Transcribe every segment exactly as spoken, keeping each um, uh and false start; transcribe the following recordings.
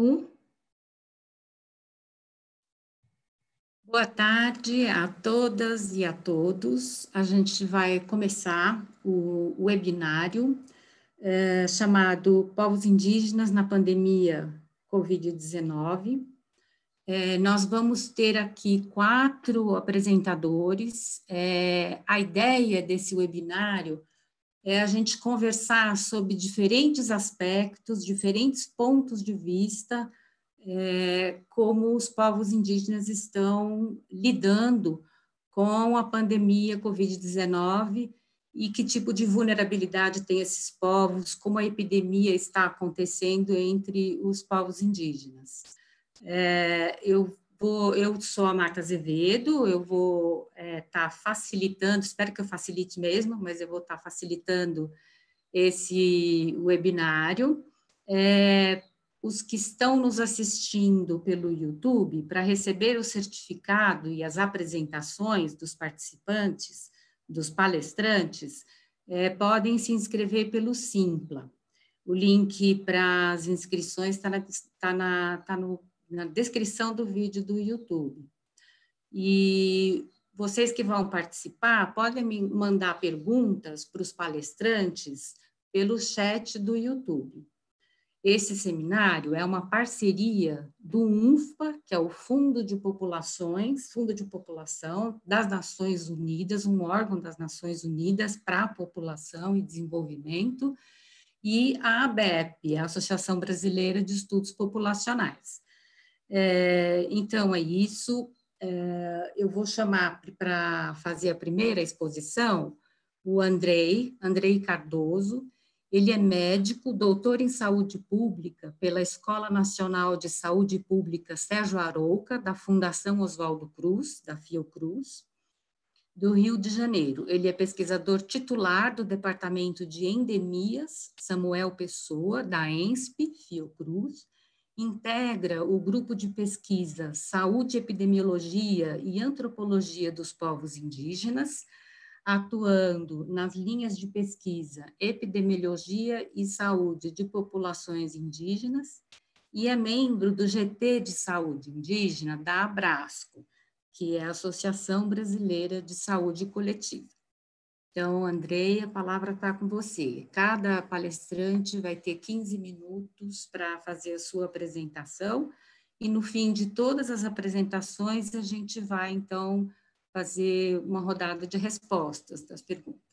Um. Boa tarde a todas e a todos. A gente vai começar o webinário eh, chamado Povos Indígenas na Pandemia covid dezenove. Eh, nós vamos ter aqui quatro apresentadores. Eh, a ideia desse webinário é a gente conversar sobre diferentes aspectos, diferentes pontos de vista, É, como os povos indígenas estão lidando com a pandemia covid dezenove e que tipo de vulnerabilidade tem esses povos, como a epidemia está acontecendo entre os povos indígenas. É, eu, vou, eu sou a Marta Azevedo, eu vou é, tá facilitando, espero que eu facilite mesmo, mas eu vou estar tá facilitando esse webinário. É, Os que estão nos assistindo pelo YouTube, para receber o certificado e as apresentações dos participantes, dos palestrantes, eh, podem se inscrever pelo Simpla. O link para as inscrições está na, tá na, tá no, na descrição do vídeo do YouTube. E vocês que vão participar, podem me mandar perguntas para os palestrantes pelo chat do YouTube. Esse seminário é uma parceria do U N F P A, que é o Fundo de Populações, Fundo de População das Nações Unidas, um órgão das Nações Unidas para a População e Desenvolvimento, e a ABEP, a Associação Brasileira de Estudos Populacionais. É, então, é isso. É, eu vou chamar para fazer a primeira exposição o Andrey, Andrey Cardoso. Ele é médico, doutor em saúde pública pela Escola Nacional de Saúde Pública Sérgio Arouca, da Fundação Oswaldo Cruz, da Fiocruz, do Rio de Janeiro. Ele é pesquisador titular do Departamento de Endemias Samuel Pessoa, da E N S P, Fiocruz, integra o grupo de pesquisa Saúde, Epidemiologia e Antropologia dos Povos Indígenas, atuando nas linhas de pesquisa Epidemiologia e Saúde de Populações Indígenas, e é membro do G T de Saúde Indígena da Abrasco, que é a Associação Brasileira de Saúde Coletiva. Então, Andrey, a palavra está com você. Cada palestrante vai ter quinze minutos para fazer a sua apresentação, e no fim de todas as apresentações, a gente vai, então, fazer uma rodada de respostas das perguntas.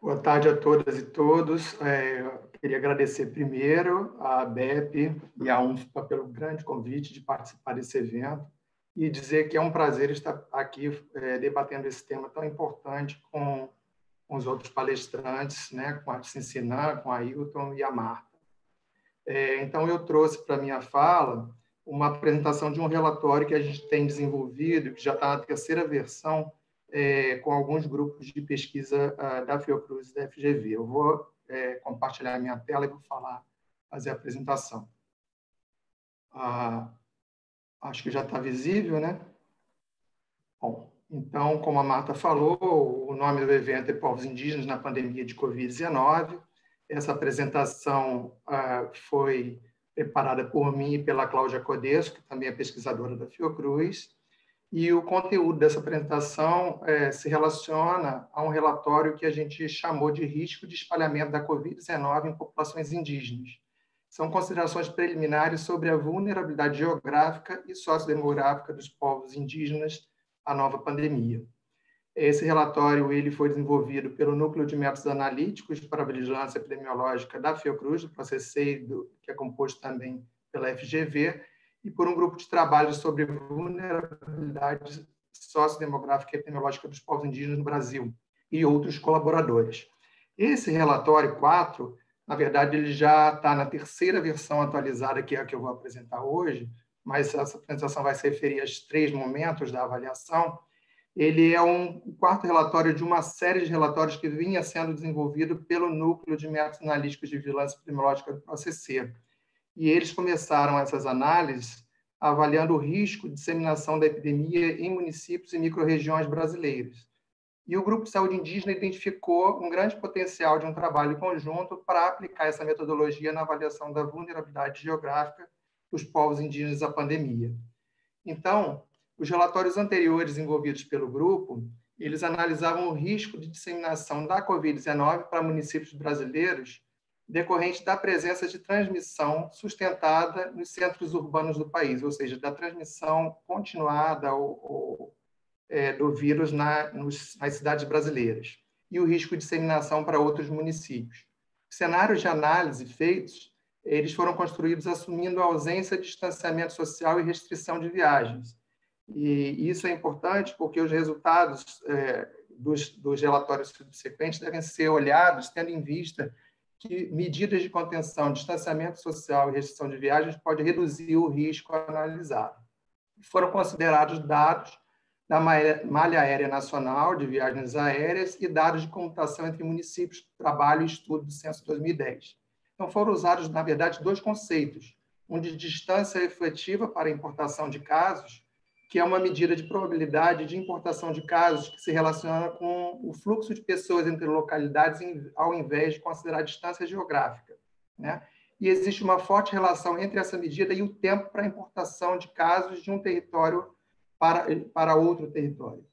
Boa tarde a todas e todos. É, eu queria agradecer primeiro à ABEP e à U N F P A pelo grande convite de participar desse evento e dizer que é um prazer estar aqui é, debatendo esse tema tão importante com, com os outros palestrantes, né, com a Tsitsina, com a Ailton e a Marta. É, então, eu trouxe para a minha fala uma apresentação de um relatório que a gente tem desenvolvido, que já está na terceira versão, é, com alguns grupos de pesquisa a, da Fiocruz e da F G V. Eu vou é, compartilhar a minha tela e vou falar, fazer a apresentação. Ah, acho que já está visível, né? Bom, então, como a Marta falou, o nome do evento é Povos Indígenas na Pandemia de covid dezenove. Essa apresentação ah, foi preparada por mim e pela Cláudia Codesco, que também é pesquisadora da Fiocruz, e o conteúdo dessa apresentação é, se relaciona a um relatório que a gente chamou de risco de espalhamento da covid dezenove em populações indígenas. São considerações preliminares sobre a vulnerabilidade geográfica e sociodemográfica dos povos indígenas à nova pandemia. Esse relatório ele foi desenvolvido pelo Núcleo de Métodos Analíticos para a Vigilância Epidemiológica da Fiocruz, do C E C, do, que é composto também pela F G V, e por um grupo de trabalho sobre vulnerabilidade sociodemográfica e epidemiológica dos povos indígenas no Brasil e outros colaboradores. Esse relatório quatro, na verdade, ele já está na terceira versão atualizada, que é a que eu vou apresentar hoje, mas essa apresentação vai se referir aos três momentos da avaliação. Ele é um quarto relatório de uma série de relatórios que vinha sendo desenvolvido pelo Núcleo de Métodos Analíticos de Vigilância Epidemiológica do O C C. E eles começaram essas análises avaliando o risco de disseminação da epidemia em municípios e microrregiões brasileiros. E o Grupo de Saúde Indígena identificou um grande potencial de um trabalho conjunto para aplicar essa metodologia na avaliação da vulnerabilidade geográfica dos povos indígenas à pandemia. Então, os relatórios anteriores envolvidos pelo grupo, eles analisavam o risco de disseminação da covid dezenove para municípios brasileiros decorrente da presença de transmissão sustentada nos centros urbanos do país, ou seja, da transmissão continuada ou, ou, é, do vírus na, nos, nas cidades brasileiras e o risco de disseminação para outros municípios. Os cenários de análise feitos, eles foram construídos assumindo a ausência de distanciamento social e restrição de viagens. E isso é importante porque os resultados é, dos, dos relatórios subsequentes devem ser olhados tendo em vista que medidas de contenção, distanciamento social e restrição de viagens pode reduzir o risco analisado. Foram considerados dados da malha aérea nacional de viagens aéreas e dados de computação entre municípios, trabalho e estudo do Censo dois mil e dez. Então, foram usados, na verdade, dois conceitos, um de distância efetiva para importação de casos, que é uma medida de probabilidade de importação de casos que se relaciona com o fluxo de pessoas entre localidades ao invés de considerar a distância geográfica, né? E existe uma forte relação entre essa medida e o tempo para importação de casos de um território para, para outro território.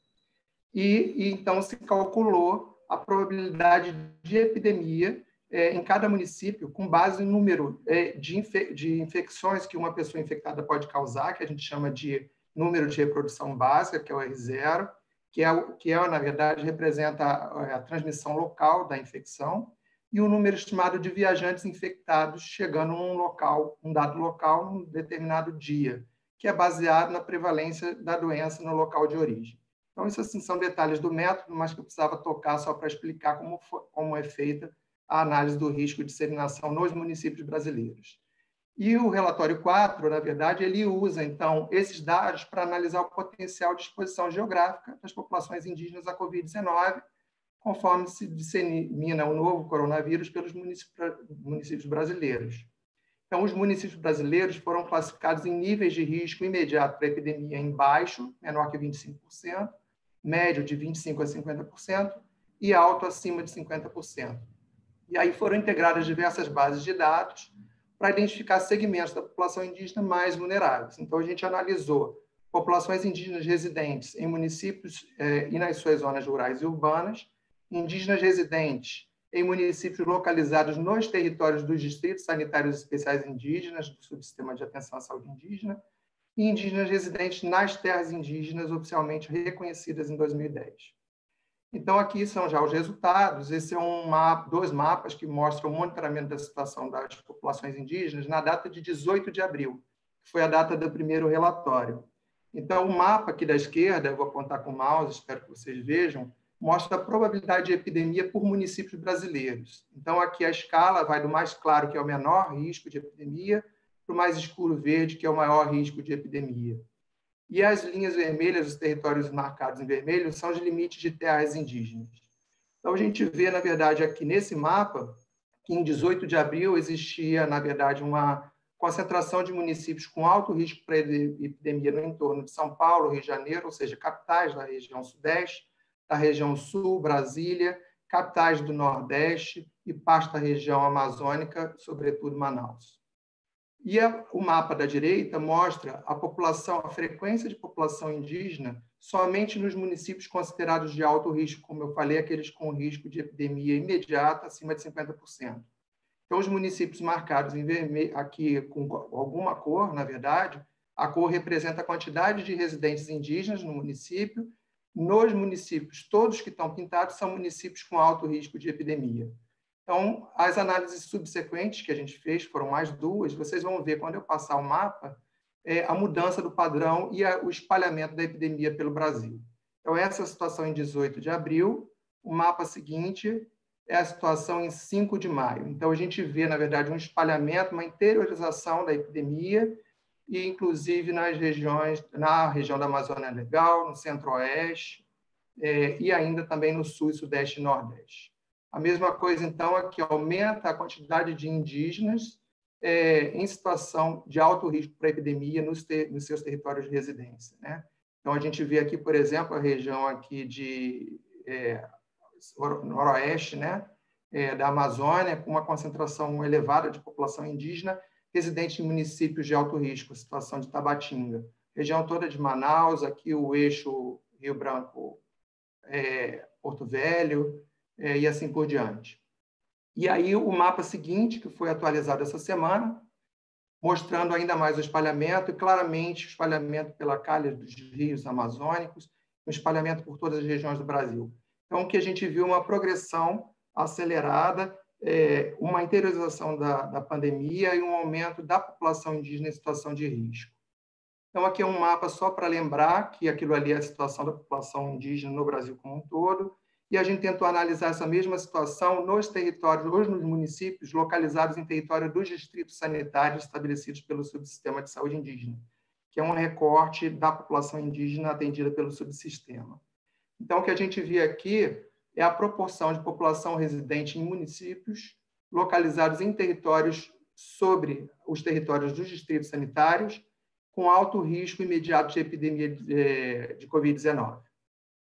E, e, então, se calculou a probabilidade de epidemia é, em cada município com base no número é, de, infe de infecções que uma pessoa infectada pode causar, que a gente chama de número de reprodução básica, que é o R zero, que, é, que é, na verdade, representa a, a transmissão local da infecção, e o número estimado de viajantes infectados chegando a um local, um dado local, num determinado dia, que é baseado na prevalência da doença no local de origem. Então, isso assim, são detalhes do método, mas que eu precisava tocar só para explicar como, foi, como é feita a análise do risco de disseminação nos municípios brasileiros. E o relatório quatro, na verdade, ele usa, então, esses dados para analisar o potencial de exposição geográfica das populações indígenas à covid dezenove, conforme se dissemina o novo coronavírus pelos municípios brasileiros. Então, os municípios brasileiros foram classificados em níveis de risco imediato para a epidemia em baixo, menor que vinte e cinco por cento, médio de vinte e cinco por cento a cinquenta por cento e alto acima de cinquenta por cento. E aí foram integradas diversas bases de dados para identificar segmentos da população indígena mais vulneráveis. Então, a gente analisou populações indígenas residentes em municípios eh, e nas suas zonas rurais e urbanas, indígenas residentes em municípios localizados nos territórios dos distritos sanitários especiais indígenas, do subsistema de atenção à saúde indígena, e indígenas residentes nas terras indígenas oficialmente reconhecidas em dois mil e dez. Então, aqui são já os resultados. Esse é um mapa, dois mapas que mostram o monitoramento da situação das populações indígenas na data de dezoito de abril, que foi a data do primeiro relatório. Então, o mapa aqui da esquerda, eu vou apontar com o mouse, espero que vocês vejam, mostra a probabilidade de epidemia por municípios brasileiros. Então, aqui a escala vai do mais claro, que é o menor risco de epidemia, para o mais escuro verde, que é o maior risco de epidemia. E as linhas vermelhas, os territórios marcados em vermelho, são os limites de terras indígenas. Então, a gente vê, na verdade, aqui nesse mapa, que em dezoito de abril existia, na verdade, uma concentração de municípios com alto risco para epidemia no entorno de São Paulo, Rio de Janeiro, ou seja, capitais da região sudeste, da região sul, Brasília, capitais do nordeste e parte da região amazônica, sobretudo Manaus. E a, o mapa da direita mostra a população, a frequência de população indígena somente nos municípios considerados de alto risco, como eu falei, aqueles com risco de epidemia imediata acima de cinquenta por cento. Então, os municípios marcados em vermelho, aqui com alguma cor, na verdade, a cor representa a quantidade de residentes indígenas no município. Nos municípios, todos que estão pintados são municípios com alto risco de epidemia. Então, as análises subsequentes que a gente fez, foram mais duas, vocês vão ver, quando eu passar o mapa, é, a mudança do padrão e a, o espalhamento da epidemia pelo Brasil. Então, essa é a situação em dezoito de abril, o mapa seguinte é a situação em cinco de maio. Então, a gente vê, na verdade, um espalhamento, uma interiorização da epidemia, e inclusive nas regiões, na região da Amazônia Legal, no Centro-Oeste, é, e ainda também no Sul, Sudeste e Nordeste. A mesma coisa, então, é que aumenta a quantidade de indígenas é, em situação de alto risco para epidemia nos, ter, nos seus territórios de residência, né? Então, a gente vê aqui, por exemplo, a região aqui de é, noroeste, né, é, da Amazônia, com uma concentração elevada de população indígena residente em municípios de alto risco, situação de Tabatinga. Região toda de Manaus, aqui o eixo Rio Branco, é, Porto Velho, é, e assim por diante. E aí o mapa seguinte, que foi atualizado essa semana, mostrando ainda mais o espalhamento, e claramente o espalhamento pela calha dos rios amazônicos, o espalhamento por todas as regiões do Brasil. Então, que a gente viu uma progressão acelerada, é, uma interiorização da, da pandemia e um aumento da população indígena em situação de risco. Então, aqui é um mapa só para lembrar que aquilo ali é a situação da população indígena no Brasil como um todo, e a gente tentou analisar essa mesma situação nos territórios, hoje nos municípios localizados em território dos distritos sanitários estabelecidos pelo subsistema de saúde indígena, que é um recorte da população indígena atendida pelo subsistema. Então, o que a gente vê aqui é a proporção de população residente em municípios localizados em territórios sobre os territórios dos distritos sanitários com alto risco imediato de epidemia de, de covid dezenove.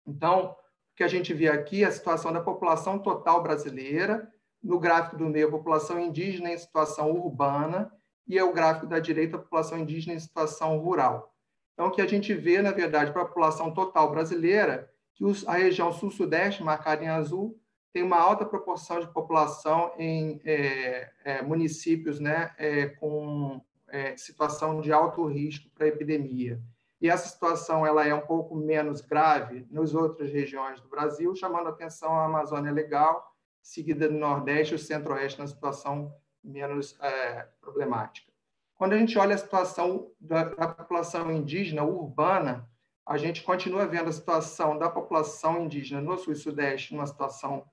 Então, que a gente vê aqui a situação da população total brasileira, no gráfico do meio, a população indígena em situação urbana, e é o gráfico da direita, a população indígena em situação rural. Então, o que a gente vê, na verdade, para a população total brasileira, que a região sul-sudeste, marcada em azul, tem uma alta proporção de população em é, é, municípios, né, é, com é, situação de alto risco para a epidemia. E essa situação ela é um pouco menos grave nas outras regiões do Brasil, chamando a atenção a Amazônia Legal, seguida do Nordeste e o Centro-Oeste na situação menos é, problemática. Quando a gente olha a situação da, da população indígena urbana, a gente continua vendo a situação da população indígena no Sul e Sudeste numa situação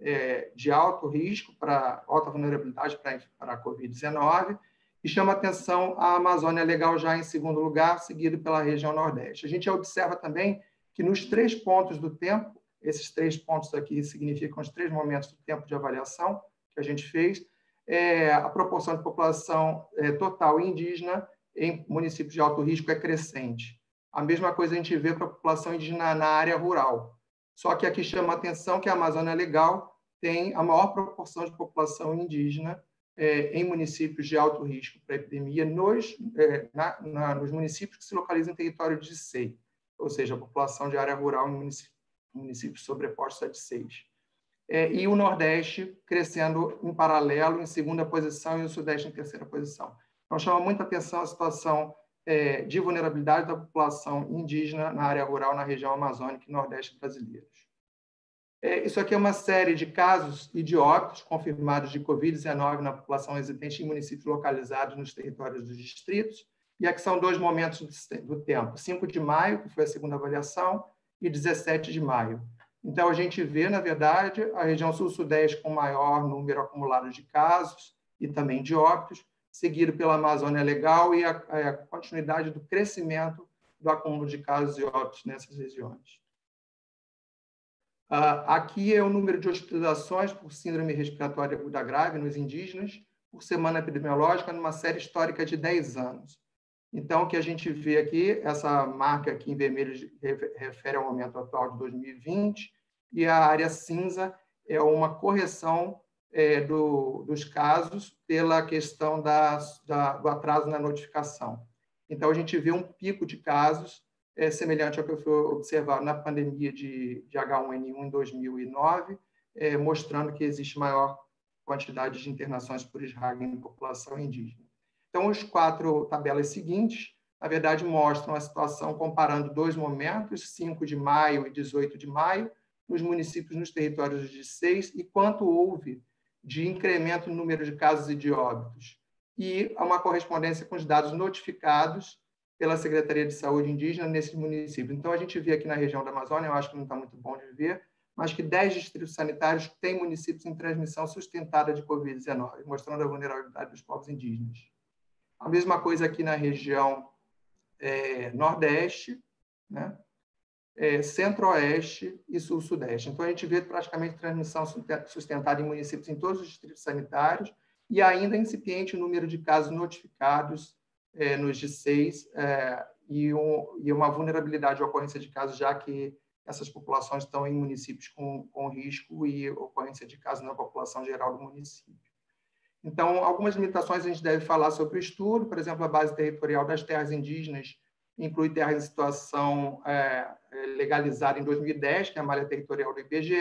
é, de alto risco, para alta vulnerabilidade para a covid dezenove, e chama atenção a Amazônia Legal já em segundo lugar, seguido pela região Nordeste. A gente observa também que nos três pontos do tempo, esses três pontos aqui significam os três momentos do tempo de avaliação que a gente fez, é, a proporção de população é, total indígena em municípios de alto risco é crescente. A mesma coisa a gente vê para a população indígena na área rural. Só que aqui chama atenção que a Amazônia Legal tem a maior proporção de população indígena É, em municípios de alto risco para epidemia, nos, é, na, na, nos municípios que se localizam em território de D I C E I, ou seja, a população de área rural em municípios município sobrepostos a D I C E I. É, e o Nordeste crescendo em paralelo, em segunda posição, e o Sudeste em terceira posição. Então, chama muita atenção a situação é, de vulnerabilidade da população indígena na área rural, na região amazônica e Nordeste brasileiros. É, isso aqui é uma série de casos e de óbitos confirmados de covid dezenove na população residente em municípios localizados nos territórios dos distritos, e aqui são dois momentos do tempo, cinco de maio, que foi a segunda avaliação, e dezessete de maio. Então, a gente vê, na verdade, a região sul-sudeste com maior número acumulado de casos e também de óbitos, seguido pela Amazônia Legal e a, a continuidade do crescimento do acúmulo de casos e óbitos nessas regiões. Uh, aqui é o número de hospitalizações por síndrome respiratória aguda grave nos indígenas por semana epidemiológica numa série histórica de dez anos. Então, o que a gente vê aqui, essa marca aqui em vermelho refere ao momento atual de dois mil e vinte, e a área cinza é uma correção é, do, dos casos pela questão da, da, do atraso na notificação. Então, a gente vê um pico de casos é semelhante ao que foi observado na pandemia de, de H um N um em dois mil e nove, é, mostrando que existe maior quantidade de internações por esrague em população indígena. Então, os quatro tabelas seguintes, na verdade, mostram a situação comparando dois momentos, cinco de maio e dezoito de maio, nos municípios nos territórios de D I C E I, e quanto houve de incremento no número de casos e de óbitos. E uma correspondência com os dados notificados pela Secretaria de Saúde Indígena nesses municípios. Então, a gente vê aqui na região da Amazônia, eu acho que não está muito bom de ver, mas que dez distritos sanitários têm municípios em transmissão sustentada de covid dezenove, mostrando a vulnerabilidade dos povos indígenas. A mesma coisa aqui na região é, Nordeste, né, é, Centro-Oeste e Sul-Sudeste. Então, a gente vê praticamente transmissão sustentada em municípios em todos os distritos sanitários e ainda incipiente o número de casos notificados É, nos D I C E I é, e, um, e uma vulnerabilidade à ocorrência de casos, já que essas populações estão em municípios com, com risco e ocorrência de casos na população geral do município. Então, algumas limitações a gente deve falar sobre o estudo, por exemplo, a base territorial das terras indígenas inclui terras em situação é, legalizada em dois mil e dez, que é a malha territorial do I B G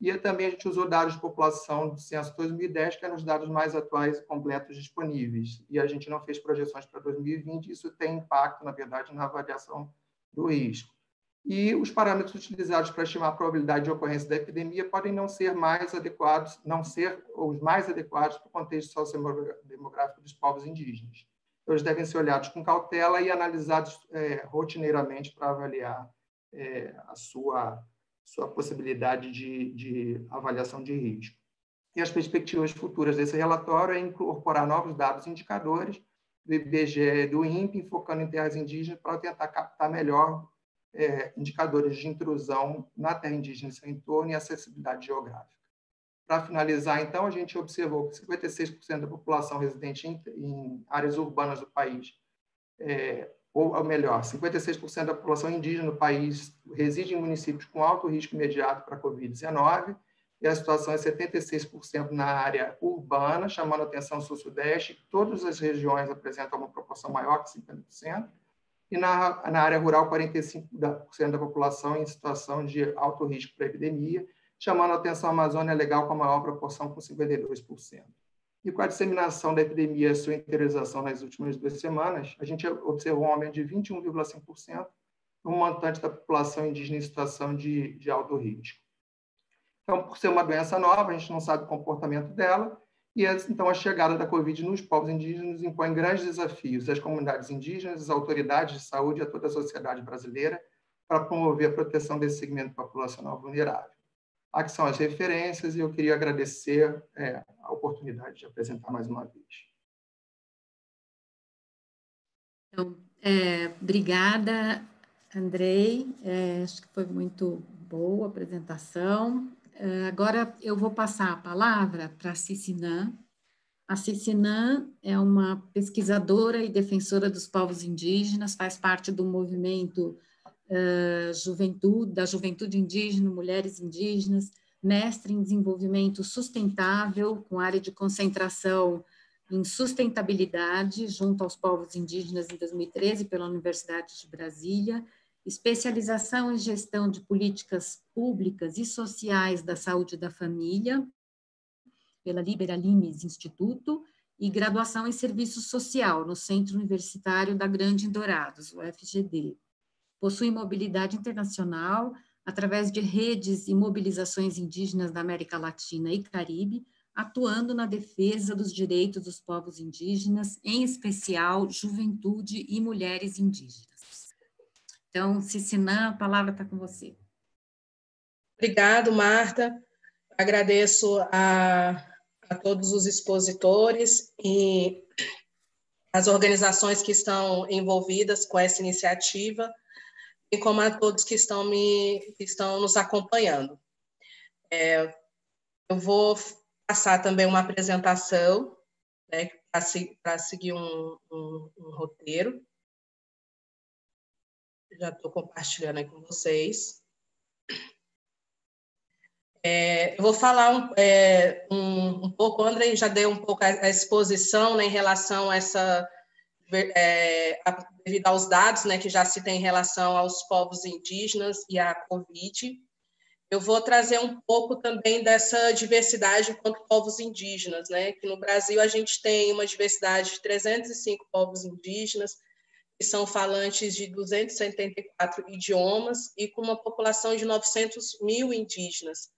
E, e também a gente usou dados de população do censo dois mil e dez, que eram os dados mais atuais e completos disponíveis, e a gente não fez projeções para dois mil e vinte, isso tem impacto, na verdade, na avaliação do risco. E os parâmetros utilizados para estimar a probabilidade de ocorrência da epidemia podem não ser mais adequados, não ser os mais adequados para o contexto sociodemográfico dos povos indígenas. Eles devem ser olhados com cautela e analisados é, rotineiramente para avaliar é, a sua, sua possibilidade de, de avaliação de risco. E as perspectivas futuras desse relatório é incorporar novos dados e indicadores do I B G E e do INPE, focando em terras indígenas para tentar captar melhor É, indicadores de intrusão na terra indígena e seu entorno e acessibilidade geográfica. Para finalizar, então, a gente observou que cinquenta e seis por cento da população residente em, em áreas urbanas do país, é, ou, ou melhor, cinquenta e seis por cento da população indígena do país reside em municípios com alto risco imediato para a covid dezenove, e a situação é setenta e seis por cento na área urbana, chamando a atenção do sul-sudeste, todas as regiões apresentam uma proporção maior que cinquenta por cento, e na, na área rural, quarenta e cinco por cento da população em situação de alto risco para a epidemia, chamando a atenção a Amazônia Legal com a maior proporção, com cinquenta e dois por cento. E com a disseminação da epidemia e sua interiorização nas últimas duas semanas, a gente observou um aumento de vinte e um vírgula cinco por cento no montante da população indígena em situação de, de alto risco. Então, por ser uma doença nova, a gente não sabe o comportamento dela, e, então, a chegada da Covid nos povos indígenas impõe grandes desafios às comunidades indígenas, às autoridades de saúde e a toda a sociedade brasileira para promover a proteção desse segmento populacional vulnerável. Aqui são as referências e eu queria agradecer é, a oportunidade de apresentar mais uma vez. Então, é, obrigada, Andrey. É, acho que foi muito boa a apresentação. Agora, eu vou passar a palavra para a Tsitsina. A Tsitsina é uma pesquisadora e defensora dos povos indígenas, faz parte do movimento uh, juventude, da juventude indígena, mulheres indígenas, mestre em desenvolvimento sustentável, com área de concentração em sustentabilidade junto aos povos indígenas em dois mil e treze pela Universidade de Brasília, especialização em gestão de políticas públicas e sociais da saúde da família, pela Libera Limes Instituto, e graduação em serviço social no Centro Universitário da Grande Dourados, o F G D. Possui mobilidade internacional através de redes e mobilizações indígenas da América Latina e Caribe, atuando na defesa dos direitos dos povos indígenas, em especial juventude e mulheres indígenas. Então, Tsitsina, a palavra está com você. Obrigado, Marta. Agradeço a, a todos os expositores e as organizações que estão envolvidas com essa iniciativa, e como a todos que estão, me, que estão nos acompanhando. É, eu vou passar também uma apresentação, né, para seguir um, um, um roteiro. Já estou compartilhando aí com vocês. É, eu vou falar um, é, um, um pouco, o Andrey já deu um pouco a, a exposição, né, em relação a essa, é, a, devido aos dados, né, que já se tem em relação aos povos indígenas e à Covid. Eu vou trazer um pouco também dessa diversidade enquanto povos indígenas, né, que no Brasil a gente tem uma diversidade de trezentos e cinco povos indígenas, que são falantes de duzentos e setenta e quatro idiomas e com uma população de novecentos mil indígenas,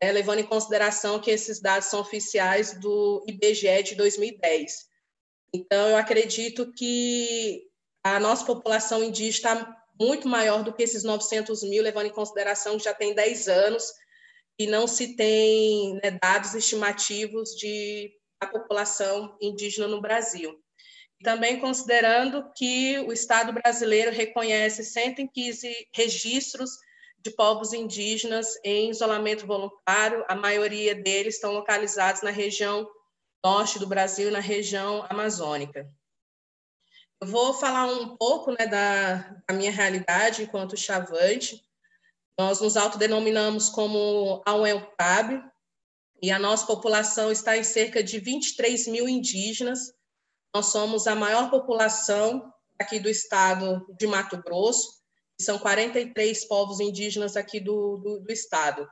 né, levando em consideração que esses dados são oficiais do I B G E de dois mil e dez. Então, eu acredito que a nossa população indígena está muito maior do que esses novecentos mil, levando em consideração que já tem dez anos e não se tem, né, dados estimativos de a população indígena no Brasil. Também considerando que o Estado brasileiro reconhece cento e quinze registros de povos indígenas em isolamento voluntário, a maioria deles estão localizados na região norte do Brasil, na região amazônica. Eu vou falar um pouco, né, da, da minha realidade enquanto Xavante. Nós nos autodenominamos como a U N F P A B e a nossa população está em cerca de vinte e três mil indígenas. Nós somos a maior população aqui do estado de Mato Grosso, que são quarenta e três povos indígenas aqui do, do, do estado.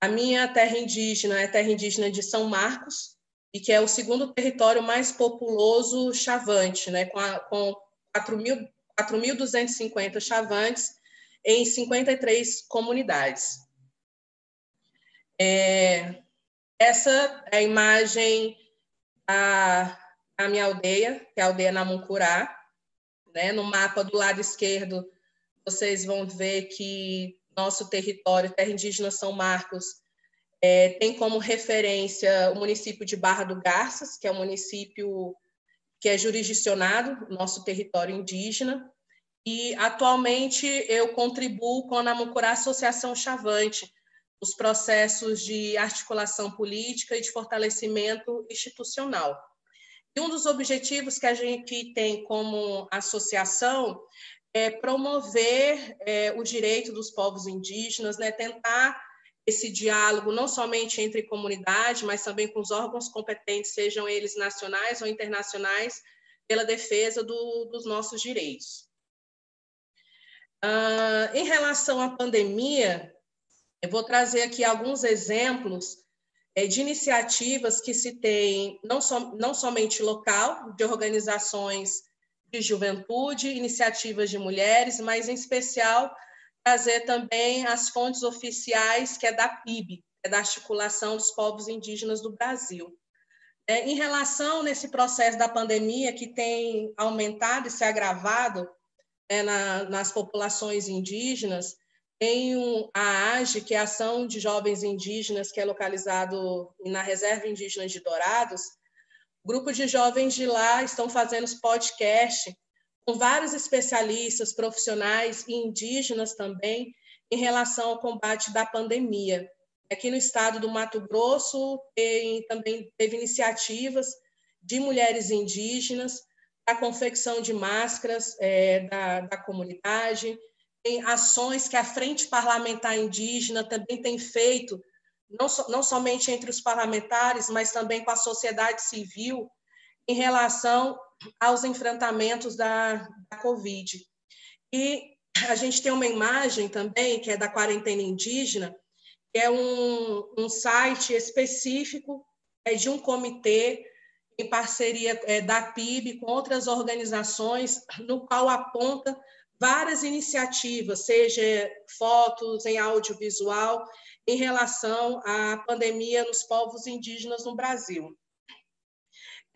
A minha terra indígena é terra indígena de São Marcos, e que é o segundo território mais populoso Xavante, né, com, a, com quatro mil duzentos e cinquenta Xavantes em cinquenta e três comunidades. É, essa é a imagem da, da minha aldeia, que é a aldeia Namucra, né? No mapa do lado esquerdo, vocês vão ver que nosso território, terra indígena São Marcos, é, tem como referência o município de Barra do Garças, que é um município que é jurisdicionado, nosso território indígena. E, atualmente, eu contribuo com a Namucra Associação Xavante, nos processos de articulação política e de fortalecimento institucional. E um dos objetivos que a gente tem como associação é promover é, o direito dos povos indígenas, né, tentar esse diálogo não somente entre comunidade, mas também com os órgãos competentes, sejam eles nacionais ou internacionais, pela defesa do, dos nossos direitos. Uh, em relação à pandemia, eu vou trazer aqui alguns exemplos é, de iniciativas que se tem, não, so, não somente local, de organizações de juventude, iniciativas de mulheres, mas, em especial, trazer também as fontes oficiais, que é da P I B, é da Articulação dos Povos Indígenas do Brasil. É, em relação nesse processo da pandemia, que tem aumentado e se agravado, É, na, nas populações indígenas, tem um, a AGE, que é a Ação de Jovens Indígenas, que é localizado na Reserva Indígena de Dourados. Grupos de jovens de lá estão fazendo podcast com vários especialistas, profissionais e indígenas também, em relação ao combate da pandemia. Aqui no estado do Mato Grosso, tem, também teve iniciativas de mulheres indígenas, a confecção de máscaras é, da, da comunidade, tem ações que a Frente Parlamentar Indígena também tem feito, não, so, não somente entre os parlamentares, mas também com a sociedade civil, em relação aos enfrentamentos da, da Covid. E a gente tem uma imagem também, que é da Quarentena Indígena, que é um, um site específico é, de um comitê em parceria da P I B com outras organizações, no qual aponta várias iniciativas, seja fotos em audiovisual, em relação à pandemia nos povos indígenas no Brasil.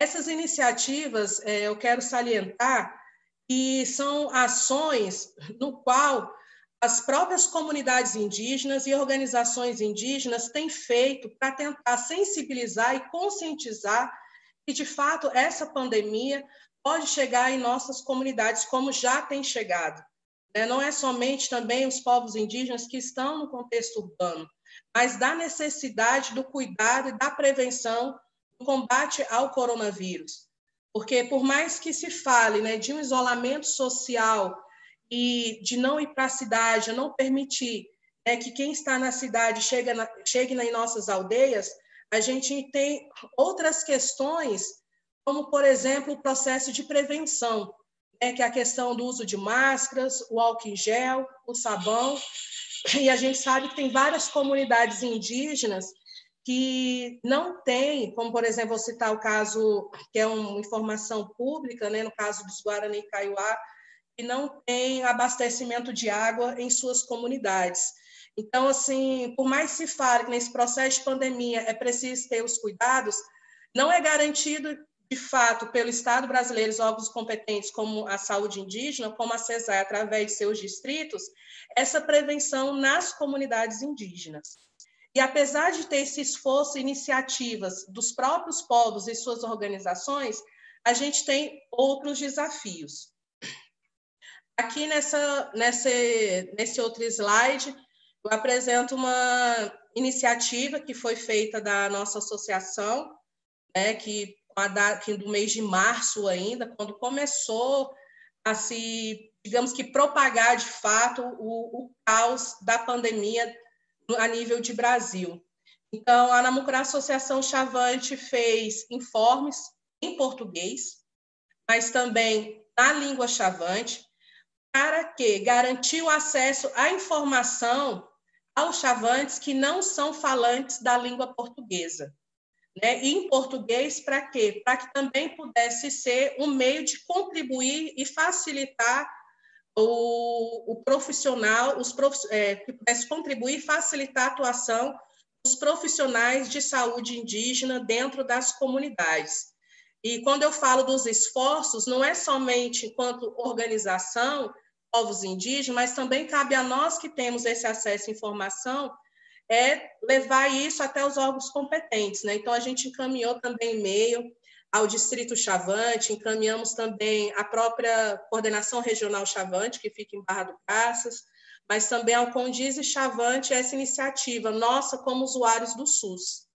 Essas iniciativas, eu quero salientar, que são ações no qual as próprias comunidades indígenas e organizações indígenas têm feito para tentar sensibilizar e conscientizar que, de fato, essa pandemia pode chegar em nossas comunidades, como já tem chegado. Não é somente também os povos indígenas que estão no contexto urbano, mas da necessidade do cuidado e da prevenção do combate ao coronavírus. Porque, por mais que se fale, né, de um isolamento social e de não ir para a cidade, não permitir, né, que quem está na cidade chegue, na, chegue nas nossas aldeias, a gente tem outras questões, como, por exemplo, o processo de prevenção, né, que é a questão do uso de máscaras, o álcool em gel, o sabão. E a gente sabe que tem várias comunidades indígenas que não têm, como, por exemplo, vou citar o caso, que é uma informação pública, né, no caso dos Guarani Kaiowá, que não tem abastecimento de água em suas comunidades. Então, assim, por mais que se fale que nesse processo de pandemia é preciso ter os cuidados, não é garantido, de fato, pelo Estado brasileiro, os órgãos competentes como a saúde indígena, como a CESAI, através de seus distritos, essa prevenção nas comunidades indígenas. E, apesar de ter esse esforço e iniciativas dos próprios povos e suas organizações, a gente tem outros desafios. Aqui nessa, nessa, nesse outro slide, eu apresento uma iniciativa que foi feita da nossa associação, né, que, que do mês de março ainda, quando começou a se digamos que, propagar de fato o, o caos da pandemia a nível de Brasil. Então, a Namucra Associação Xavante fez informes em português, mas também na língua xavante, para que garantir o acesso à informação aos xavantes que não são falantes da língua portuguesa, né? E em português, para quê? Para que também pudesse ser um meio de contribuir e facilitar o, o profissional, os prof, é, que pudesse contribuir e facilitar a atuação dos profissionais de saúde indígena dentro das comunidades. E quando eu falo dos esforços, não é somente enquanto organização, povos indígenas, mas também cabe a nós que temos esse acesso à informação, é levar isso até os órgãos competentes, né? Então, a gente encaminhou também e-mail ao Distrito Xavante, encaminhamos também à própria Coordenação Regional Xavante, que fica em Barra do Garças, mas também ao Condiz e Xavante, essa iniciativa nossa como usuários do SUS.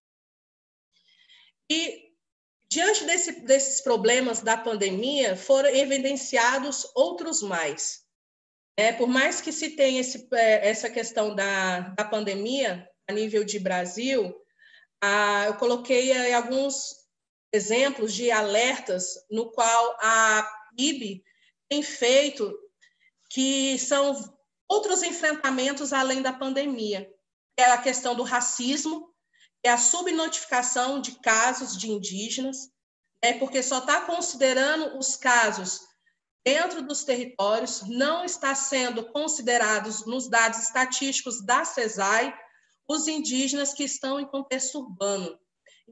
E, diante desse, desses problemas da pandemia, foram evidenciados outros mais. É, por mais que se tenha esse, essa questão da, da pandemia a nível de Brasil, ah, eu coloquei aí alguns exemplos de alertas no qual a P I B tem feito, que são outros enfrentamentos além da pandemia, que é a questão do racismo, que é a subnotificação de casos de indígenas, né, porque só está considerando os casos dentro dos territórios, não está sendo considerados nos dados estatísticos da CESAI os indígenas que estão em contexto urbano.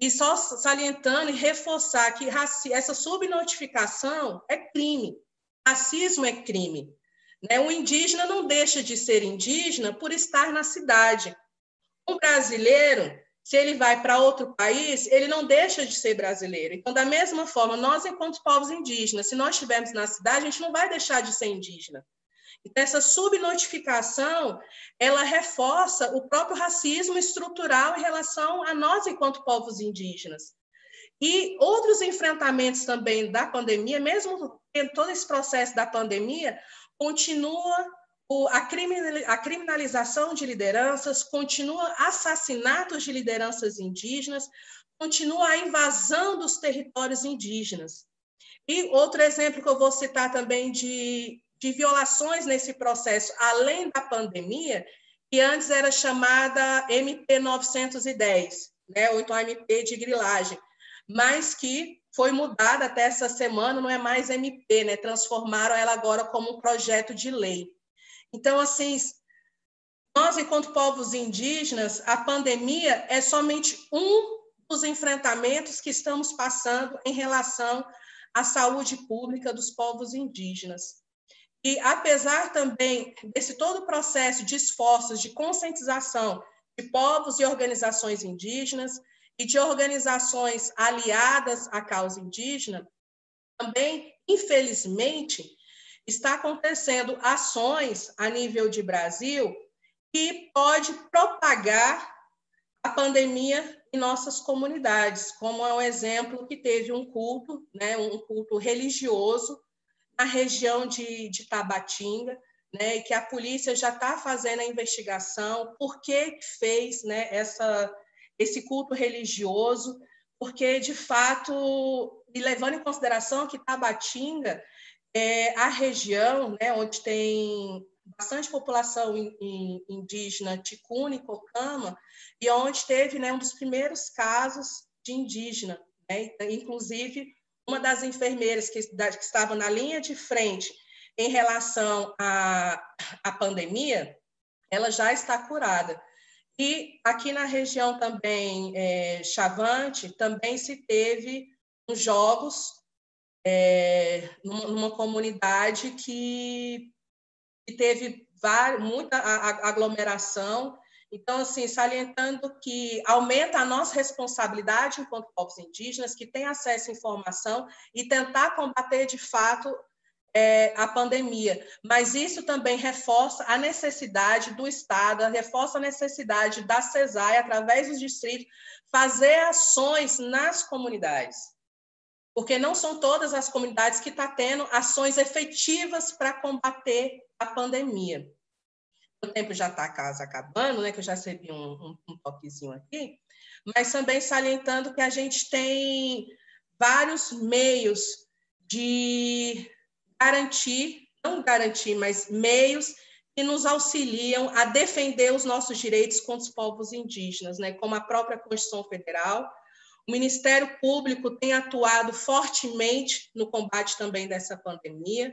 E só salientando e reforçar que essa subnotificação é crime, racismo é crime. O indígena não deixa de ser indígena por estar na cidade. Um brasileiro, se ele vai para outro país, ele não deixa de ser brasileiro. Então, da mesma forma, nós, enquanto povos indígenas, se nós estivermos na cidade, a gente não vai deixar de ser indígena. Então, essa subnotificação, ela reforça o próprio racismo estrutural em relação a nós, enquanto povos indígenas. E outros enfrentamentos também da pandemia, mesmo em todo esse processo da pandemia, continua a criminalização de lideranças, continua assassinatos de lideranças indígenas, continua a invasão dos territórios indígenas. E outro exemplo que eu vou citar também de, de violações nesse processo, além da pandemia, que antes era chamada M P novecentos e dez, né? Ou então M P de grilagem, mas que foi mudada até essa semana, não é mais M P, né? Transformaram ela agora como um projeto de lei. Então, assim, nós, enquanto povos indígenas, a pandemia é somente um dos enfrentamentos que estamos passando em relação à saúde pública dos povos indígenas. E, apesar também desse todo o processo de esforços de conscientização de povos e organizações indígenas, e de organizações aliadas à causa indígena, também, infelizmente, está acontecendo ações a nível de Brasil que pode propagar a pandemia em nossas comunidades, como é um exemplo que teve um culto, né, um culto religioso na região de, de Tabatinga, né, e que a polícia já está fazendo a investigação, por que fez, né, essa... esse culto religioso, porque, de fato, e levando em consideração que Tabatinga é a região, né, onde tem bastante população in, in, indígena, Ticuna e Cocama, e onde teve, né, um dos primeiros casos de indígena, né? Inclusive, uma das enfermeiras que, da, que estava na linha de frente em relação à, à pandemia, ela já está curada. E aqui na região também, é, Xavante, também se teve uns jogos é, numa, numa comunidade que, que teve várias, muita aglomeração. Então, assim, salientando que aumenta a nossa responsabilidade enquanto povos indígenas, que tem acesso à informação e tentar combater de fato É, a pandemia, mas isso também reforça a necessidade do Estado, reforça a necessidade da CESAI, através dos distritos, fazer ações nas comunidades. porque não são todas as comunidades que estão tendo ações efetivas para combater a pandemia. O tempo já está quase acabando, né, que eu já recebi um, um, um toquezinho aqui, mas também salientando que a gente tem vários meios de garantir, não garantir, mas meios que nos auxiliam a defender os nossos direitos contra os povos indígenas, né, como a própria Constituição Federal. O Ministério Público tem atuado fortemente no combate também dessa pandemia,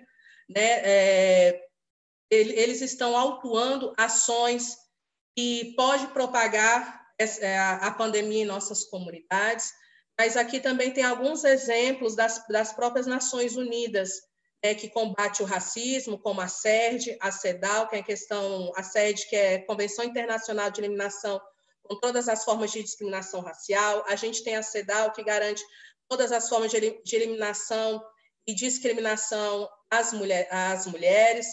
né, é, eles estão autuando ações que podem propagar a pandemia em nossas comunidades, mas aqui também tem alguns exemplos das, das próprias Nações Unidas, né, que combate o racismo, como a CERD, a CEDAW, que é a questão, a CERD, que é Convenção Internacional de Eliminação com todas as formas de discriminação racial. A gente tem a CEDAW, que garante todas as formas de, de eliminação e discriminação às, mulher, às mulheres.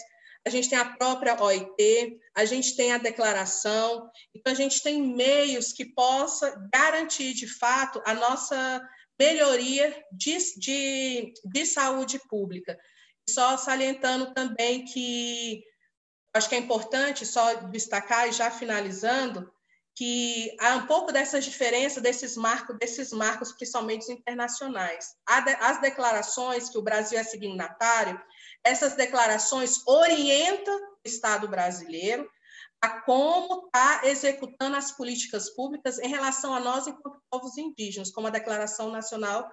A gente tem a própria O I T, a gente tem a declaração, então a gente tem meios que possa garantir, de fato, a nossa melhoria de, de, de saúde pública. Só salientando também que, acho que é importante só destacar, e já finalizando, que há um pouco dessas diferenças, desses marcos, desses marcos principalmente internacionais. As declarações que o Brasil é signatário, essas declarações orientam o Estado brasileiro a como está executando as políticas públicas em relação a nós enquanto povos indígenas, como a Declaração Nacional,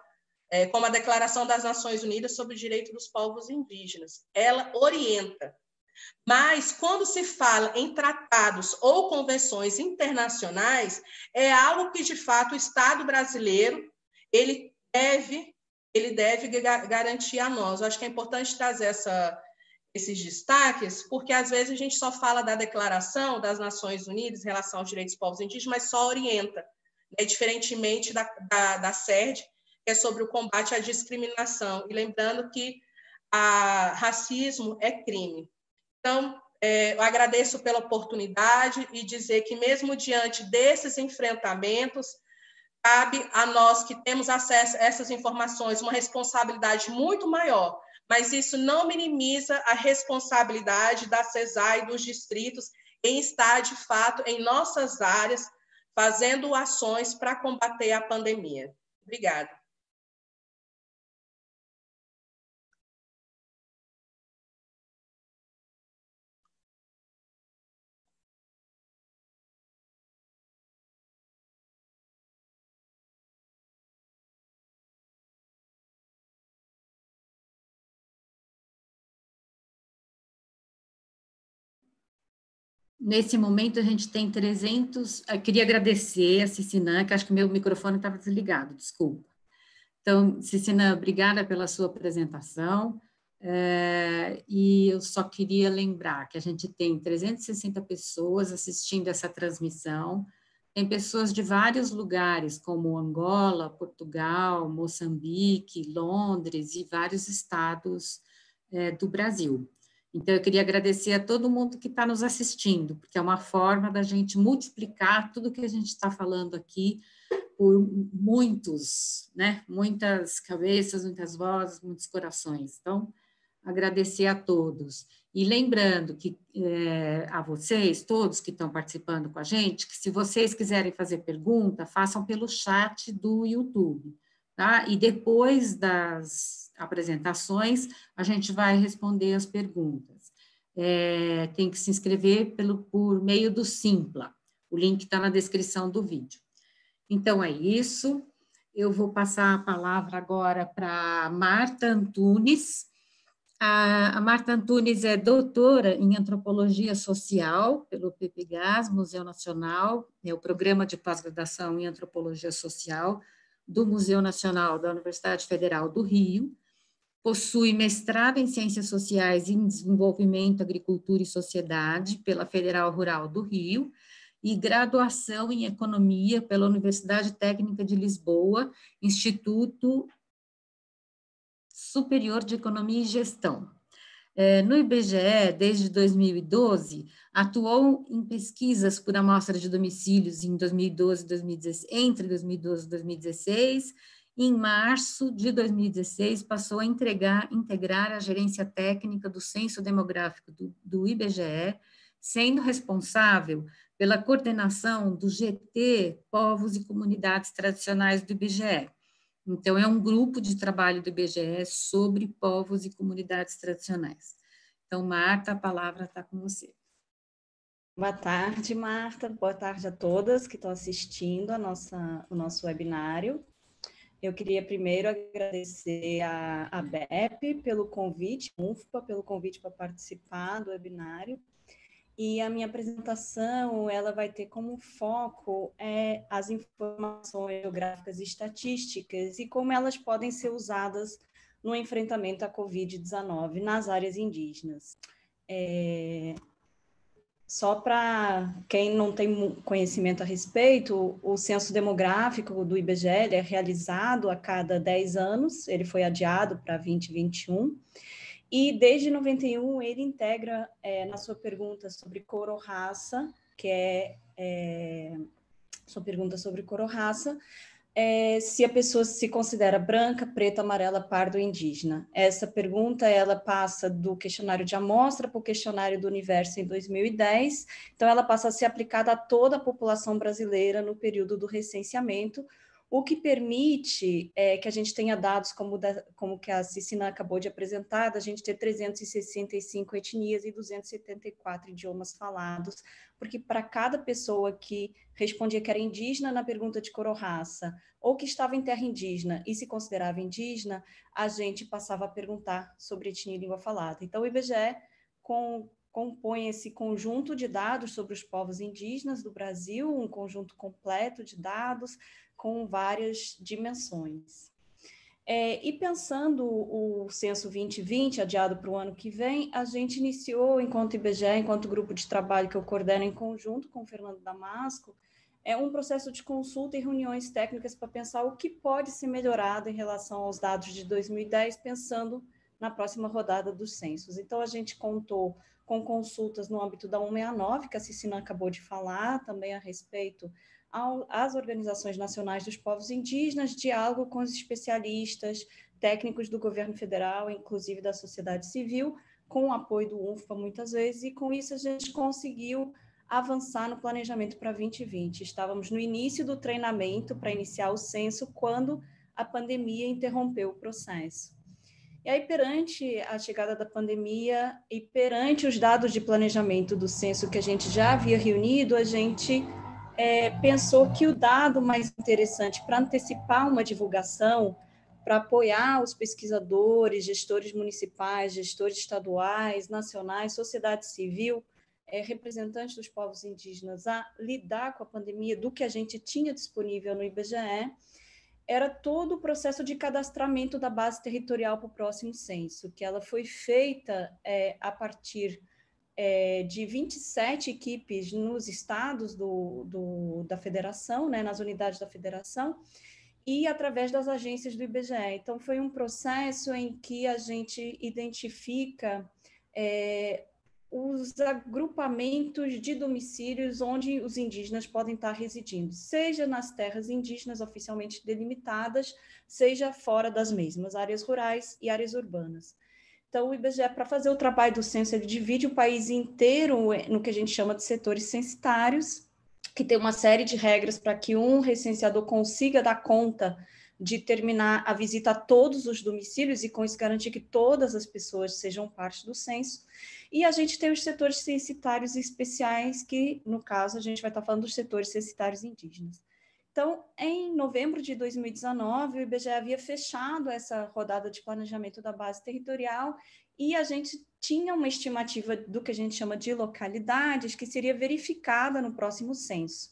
como a Declaração das Nações Unidas sobre o Direito dos Povos Indígenas. Ela orienta. Mas, quando se fala em tratados ou convenções internacionais, é algo que, de fato, o Estado brasileiro ele deve, ele deve garantir a nós. Eu acho que é importante trazer essa, esses destaques, porque, às vezes, a gente só fala da Declaração das Nações Unidas em relação aos direitos dos povos indígenas, mas só orienta, né? Diferentemente da, da, da CERD, que é sobre o combate à discriminação. E lembrando que a, racismo é crime. Então, eu agradeço pela oportunidade e dizer que, mesmo diante desses enfrentamentos, cabe a nós que temos acesso a essas informações uma responsabilidade muito maior, mas isso não minimiza a responsabilidade da CESAI e dos distritos em estar, de fato, em nossas áreas, fazendo ações para combater a pandemia. Obrigada. Nesse momento, a gente tem trezentos... Eu queria agradecer a Tsitsina, que acho que o meu microfone estava desligado, desculpa. Então, Tsitsina, obrigada pela sua apresentação. É, e eu só queria lembrar que a gente tem trezentas e sessenta pessoas assistindo essa transmissão. Tem pessoas de vários lugares, como Angola, Portugal, Moçambique, Londres e vários estados, é, do Brasil. Então, eu queria agradecer a todo mundo que está nos assistindo, porque é uma forma da gente multiplicar tudo que a gente está falando aqui por muitos, né? Muitas cabeças, muitas vozes, muitos corações. Então, agradecer a todos. E lembrando que, é, a vocês, todos que estão participando com a gente, que se vocês quiserem fazer pergunta, façam pelo chat do YouTube, tá? E depois das apresentações, a gente vai responder as perguntas. É, tem que se inscrever pelo, por meio do Simpla. O link está na descrição do vídeo. Então, é isso. Eu vou passar a palavra agora para Marta Antunes. A, a Marta Antunes é doutora em Antropologia Social pelo P P G A S, Museu Nacional, é o Programa de Pós-Graduação em Antropologia Social do Museu Nacional da Universidade Federal do Rio. Possui mestrado em Ciências Sociais e em Desenvolvimento, Agricultura e Sociedade pela Federal Rural do Rio e graduação em Economia pela Universidade Técnica de Lisboa, Instituto Superior de Economia e Gestão. É, no I B G E, desde dois mil e doze, atuou em pesquisas por amostra de domicílios em dois mil e doze, dois mil e dezesseis, entre dois mil e doze e dois mil e dezesseis, e em março de dois mil e dezesseis passou a entregar, integrar a gerência técnica do Censo Demográfico do, do I B G E, sendo responsável pela coordenação do G T Povos e Comunidades Tradicionais do I B G E. Então, é um grupo de trabalho do I B G E sobre povos e comunidades tradicionais. Então, Marta, a palavra está com você. Boa tarde, Marta. Boa tarde a todas que estão assistindo a nossa, o nosso webinário. Eu queria primeiro agradecer à ABEP pelo convite, U N F P A pelo convite para participar do webinário. E a minha apresentação, ela vai ter como foco é, as informações geográficas e estatísticas e como elas podem ser usadas no enfrentamento à covid dezenove nas áreas indígenas. É, só para quem não tem conhecimento a respeito, o censo demográfico do I B G E é realizado a cada dez anos, ele foi adiado para vinte e vinte e um, e desde noventa e um ele integra é, na sua pergunta sobre cor ou raça, que é, é sua pergunta sobre cor ou raça, é, se a pessoa se considera branca, preta, amarela, parda ou indígena. Essa pergunta ela passa do questionário de amostra para o questionário do universo em dois mil e dez, então ela passa a ser aplicada a toda a população brasileira no período do recenseamento, o que permite é, que a gente tenha dados como, da, como que a Tsitsina acabou de apresentar, a gente ter trezentas e sessenta e cinco etnias e duzentos e setenta e quatro idiomas falados, porque para cada pessoa que respondia que era indígena na pergunta de cor ou raça, ou que estava em terra indígena e se considerava indígena, a gente passava a perguntar sobre etnia e língua falada. Então o I B G E com compõe esse conjunto de dados sobre os povos indígenas do Brasil, um conjunto completo de dados com várias dimensões. É, e pensando o Censo vinte e vinte, adiado para o ano que vem, a gente iniciou, enquanto I B G E, enquanto grupo de trabalho que eu coordeno em conjunto com o Fernando Damasco, é um processo de consulta e reuniões técnicas para pensar o que pode ser melhorado em relação aos dados de dois mil e dez, pensando na próxima rodada dos censos. Então, a gente contou com consultas no âmbito da cento e sessenta e nove, que a Tsitsina acabou de falar, também a respeito ao, às organizações nacionais dos povos indígenas, diálogo com os especialistas, técnicos do governo federal, inclusive da sociedade civil, com o apoio do U N F P A muitas vezes, e com isso a gente conseguiu avançar no planejamento para vinte e vinte. Estávamos no início do treinamento para iniciar o censo, quando a pandemia interrompeu o processo. E aí, perante a chegada da pandemia e perante os dados de planejamento do censo que a gente já havia reunido, a gente é, pensou que o dado mais interessante para antecipar uma divulgação, para apoiar os pesquisadores, gestores municipais, gestores estaduais, nacionais, sociedade civil, é, representantes dos povos indígenas a lidar com a pandemia do que a gente tinha disponível no I B G E, era todo o processo de cadastramento da base territorial para o próximo censo, que ela foi feita é, a partir é, de vinte e sete equipes nos estados do, do, da federação, né, nas unidades da federação, e através das agências do I B G E. Então, foi um processo em que a gente identifica é, os agrupamentos de domicílios onde os indígenas podem estar residindo, seja nas terras indígenas oficialmente delimitadas, seja fora das mesmas, áreas rurais e áreas urbanas. Então, o I B G E, para fazer o trabalho do censo, ele divide o país inteiro no que a gente chama de setores censitários, que tem uma série de regras para que um recenseador consiga dar conta de terminar a visita a todos os domicílios e com isso garantir que todas as pessoas sejam parte do censo. E a gente tem os setores censitários especiais, que no caso a gente vai estar falando dos setores censitários indígenas. Então, em novembro de dois mil e dezenove, o I B G E havia fechado essa rodada de planejamento da base territorial e a gente tinha uma estimativa do que a gente chama de localidades que seria verificada no próximo censo.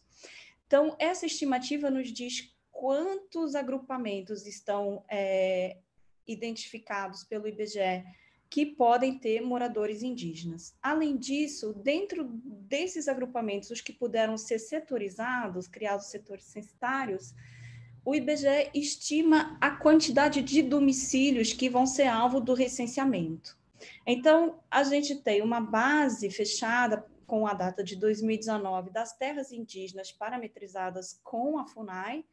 Então, essa estimativa nos diz quantos agrupamentos estão é, identificados pelo I B G E que podem ter moradores indígenas. Além disso, dentro desses agrupamentos, os que puderam ser setorizados, criados setores censitários, o I B G E estima a quantidade de domicílios que vão ser alvo do recenseamento. Então, a gente tem uma base fechada com a data de dois mil e dezenove das terras indígenas parametrizadas com a FUNAI,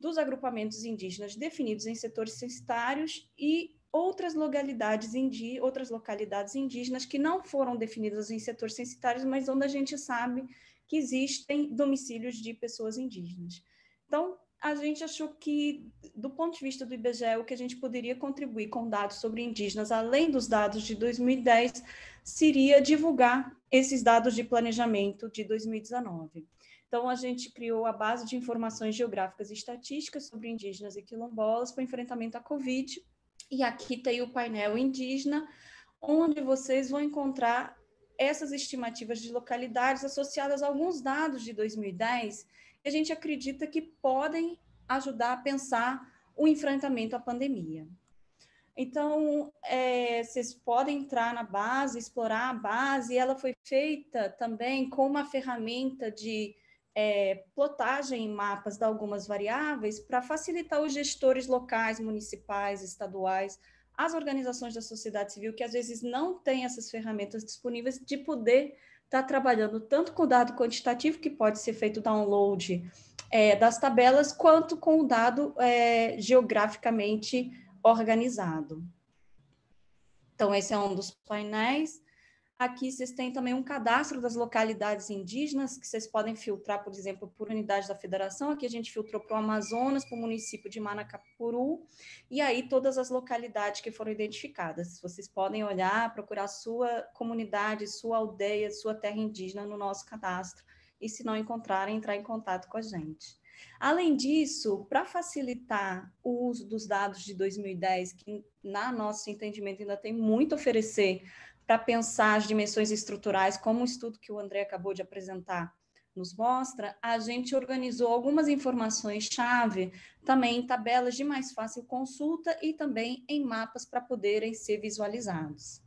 dos agrupamentos indígenas definidos em setores censitários e outras localidades, indi, outras localidades indígenas que não foram definidas em setores censitários, mas onde a gente sabe que existem domicílios de pessoas indígenas. Então, a gente achou que, do ponto de vista do I B G E, o que a gente poderia contribuir com dados sobre indígenas, além dos dados de dois mil e dez, seria divulgar esses dados de planejamento de dois mil e dezenove. Então, a gente criou a base de informações geográficas e estatísticas sobre indígenas e quilombolas para enfrentamento à Covid. E aqui tem o painel indígena, onde vocês vão encontrar essas estimativas de localidades associadas a alguns dados de dois mil e dez, que a gente acredita que podem ajudar a pensar o enfrentamento à pandemia. Então, é, vocês podem entrar na base, explorar a base, ela foi feita também com uma ferramenta de É, plotagem em mapas de algumas variáveis para facilitar os gestores locais, municipais, estaduais, as organizações da sociedade civil, que às vezes não têm essas ferramentas disponíveis, de poder estar tá trabalhando tanto com o dado quantitativo, que pode ser feito download é, das tabelas, quanto com o dado é, geograficamente organizado. Então, esse é um dos painéis. Aqui vocês têm também um cadastro das localidades indígenas, que vocês podem filtrar, por exemplo, por unidade da federação. Aqui a gente filtrou para o Amazonas, para o município de Manacapuru, e aí todas as localidades que foram identificadas. Vocês podem olhar, procurar sua comunidade, sua aldeia, sua terra indígena no nosso cadastro, e se não encontrarem, entrar em contato com a gente. Além disso, para facilitar o uso dos dados de dois mil e dez, que na nosso entendimento ainda tem muito a oferecer, para pensar as dimensões estruturais, como o estudo que o André acabou de apresentar nos mostra, a gente organizou algumas informações-chave também em tabelas de mais fácil consulta e também em mapas para poderem ser visualizados.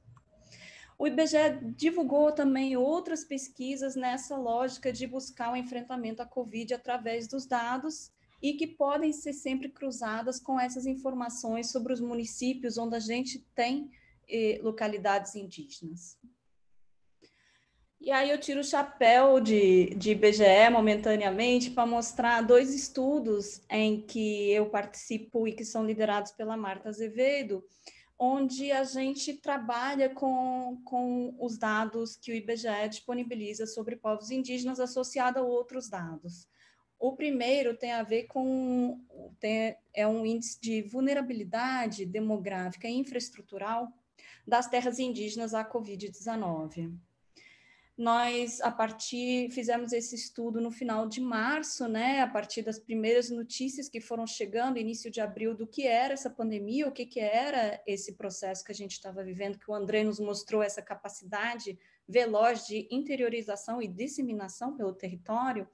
O I B G E divulgou também outras pesquisas nessa lógica de buscar o enfrentamento à Covid através dos dados, e que podem ser sempre cruzadas com essas informações sobre os municípios onde a gente tem e localidades indígenas. E aí eu tiro o chapéu de, de I B G E momentaneamente para mostrar dois estudos em que eu participo e que são liderados pela Marta Azevedo, onde a gente trabalha com, com os dados que o I B G E disponibiliza sobre povos indígenas associado a outros dados. O primeiro tem a ver com, tem, é um índice de vulnerabilidade demográfica e infraestrutural das terras indígenas à Covid dezenove. Nós, a partir, fizemos esse estudo no final de março, né, a partir das primeiras notícias que foram chegando, início de abril, do que era essa pandemia, o que, que era esse processo que a gente estava vivendo, que o André nos mostrou essa capacidade veloz de interiorização e disseminação pelo território,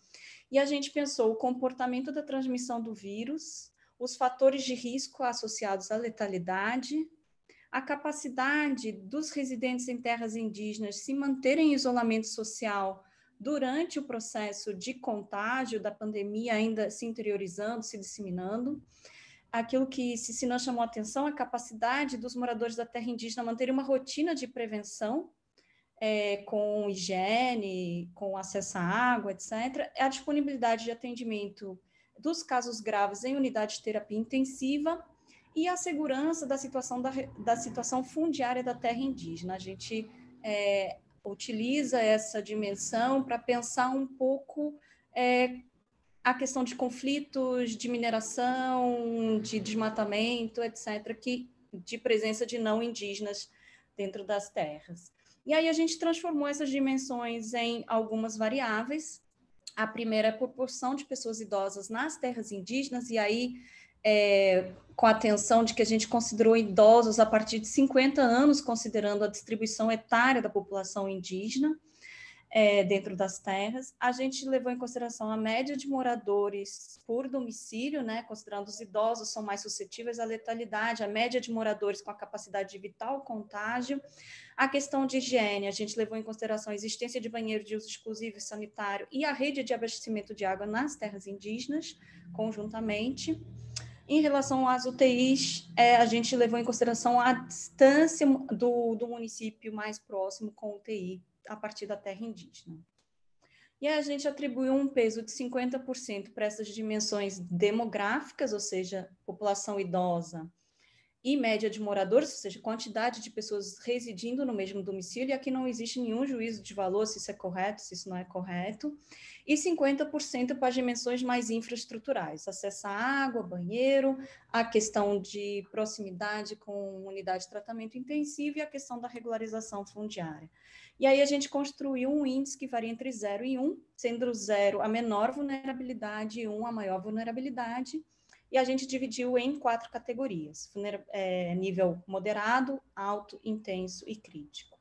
e a gente pensou o comportamento da transmissão do vírus, os fatores de risco associados à letalidade, a capacidade dos residentes em terras indígenas se manterem em isolamento social durante o processo de contágio da pandemia, ainda se interiorizando, se disseminando. Aquilo que Tsitsina chamou a atenção, a capacidade dos moradores da terra indígena manterem uma rotina de prevenção, é, com higiene, com acesso à água, etcétera. A disponibilidade de atendimento dos casos graves em unidade de terapia intensiva, e a segurança da situação, da, da situação fundiária da terra indígena. A gente é, utiliza essa dimensão para pensar um pouco é, a questão de conflitos, de mineração, de desmatamento, etcétera, que, de presença de não indígenas dentro das terras. E aí a gente transformou essas dimensões em algumas variáveis. A primeira é a proporção de pessoas idosas nas terras indígenas, e aí É, com a atenção de que a gente considerou idosos a partir de cinquenta anos, considerando a distribuição etária da população indígena é, dentro das terras. A gente levou em consideração a média de moradores por domicílio, né, considerando os idosos são mais suscetíveis à letalidade, a média de moradores com a capacidade de evitar o contágio. A questão de higiene, a gente levou em consideração a existência de banheiro de uso exclusivo e sanitário e a rede de abastecimento de água nas terras indígenas, conjuntamente. Em relação às U T Is, é, a gente levou em consideração a distância do, do município mais próximo com U T I a partir da terra indígena. E a gente atribuiu um peso de cinquenta por cento para essas dimensões demográficas, ou seja, população idosa e média de moradores, ou seja, quantidade de pessoas residindo no mesmo domicílio, e aqui não existe nenhum juízo de valor se isso é correto, se isso não é correto, e cinquenta por cento para as dimensões mais infraestruturais, acesso à água, banheiro, a questão de proximidade com unidade de tratamento intensivo e a questão da regularização fundiária. E aí a gente construiu um índice que varia entre zero e um, sendo zero a menor vulnerabilidade e um a maior vulnerabilidade, e a gente dividiu em quatro categorias, é, nível moderado, alto, intenso e crítico.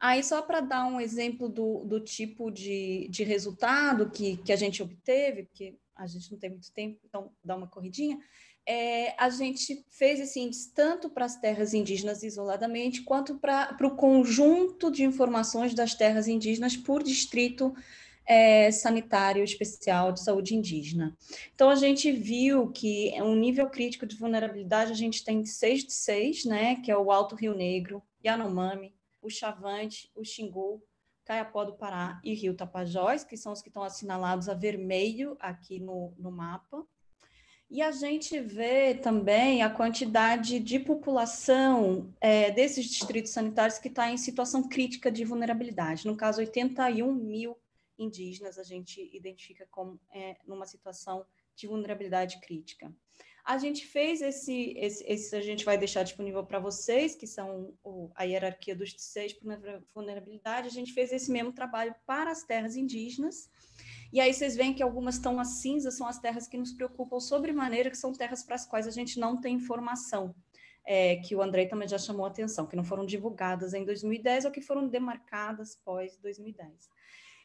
Aí só para dar um exemplo do, do tipo de, de resultado que, que a gente obteve, porque a gente não tem muito tempo, então dá uma corridinha, é, a gente fez esse índice tanto para as terras indígenas isoladamente, quanto para o conjunto de informações das terras indígenas por distrito É, sanitário especial de saúde indígena. Então, a gente viu que um nível crítico de vulnerabilidade a gente tem de seis de seis, né, que é o Alto Rio Negro, Yanomami, o Xavante, o Xingu, Caiapó do Pará e Rio Tapajós, que são os que estão assinalados a vermelho aqui no, no mapa. E a gente vê também a quantidade de população é, desses distritos sanitários que está em situação crítica de vulnerabilidade, no caso, oitenta e um mil indígenas a gente identifica como é, numa situação de vulnerabilidade crítica. A gente fez esse, esse, esse a gente vai deixar disponível para vocês, que são o, a hierarquia dos seis por vulnerabilidade, a gente fez esse mesmo trabalho para as terras indígenas, e aí vocês veem que algumas estão as cinzas, são as terras que nos preocupam sobremaneira, que são terras para as quais a gente não tem informação, é, que o Andrey também já chamou a atenção, que não foram divulgadas em dois mil e dez ou que foram demarcadas pós dois mil e dez.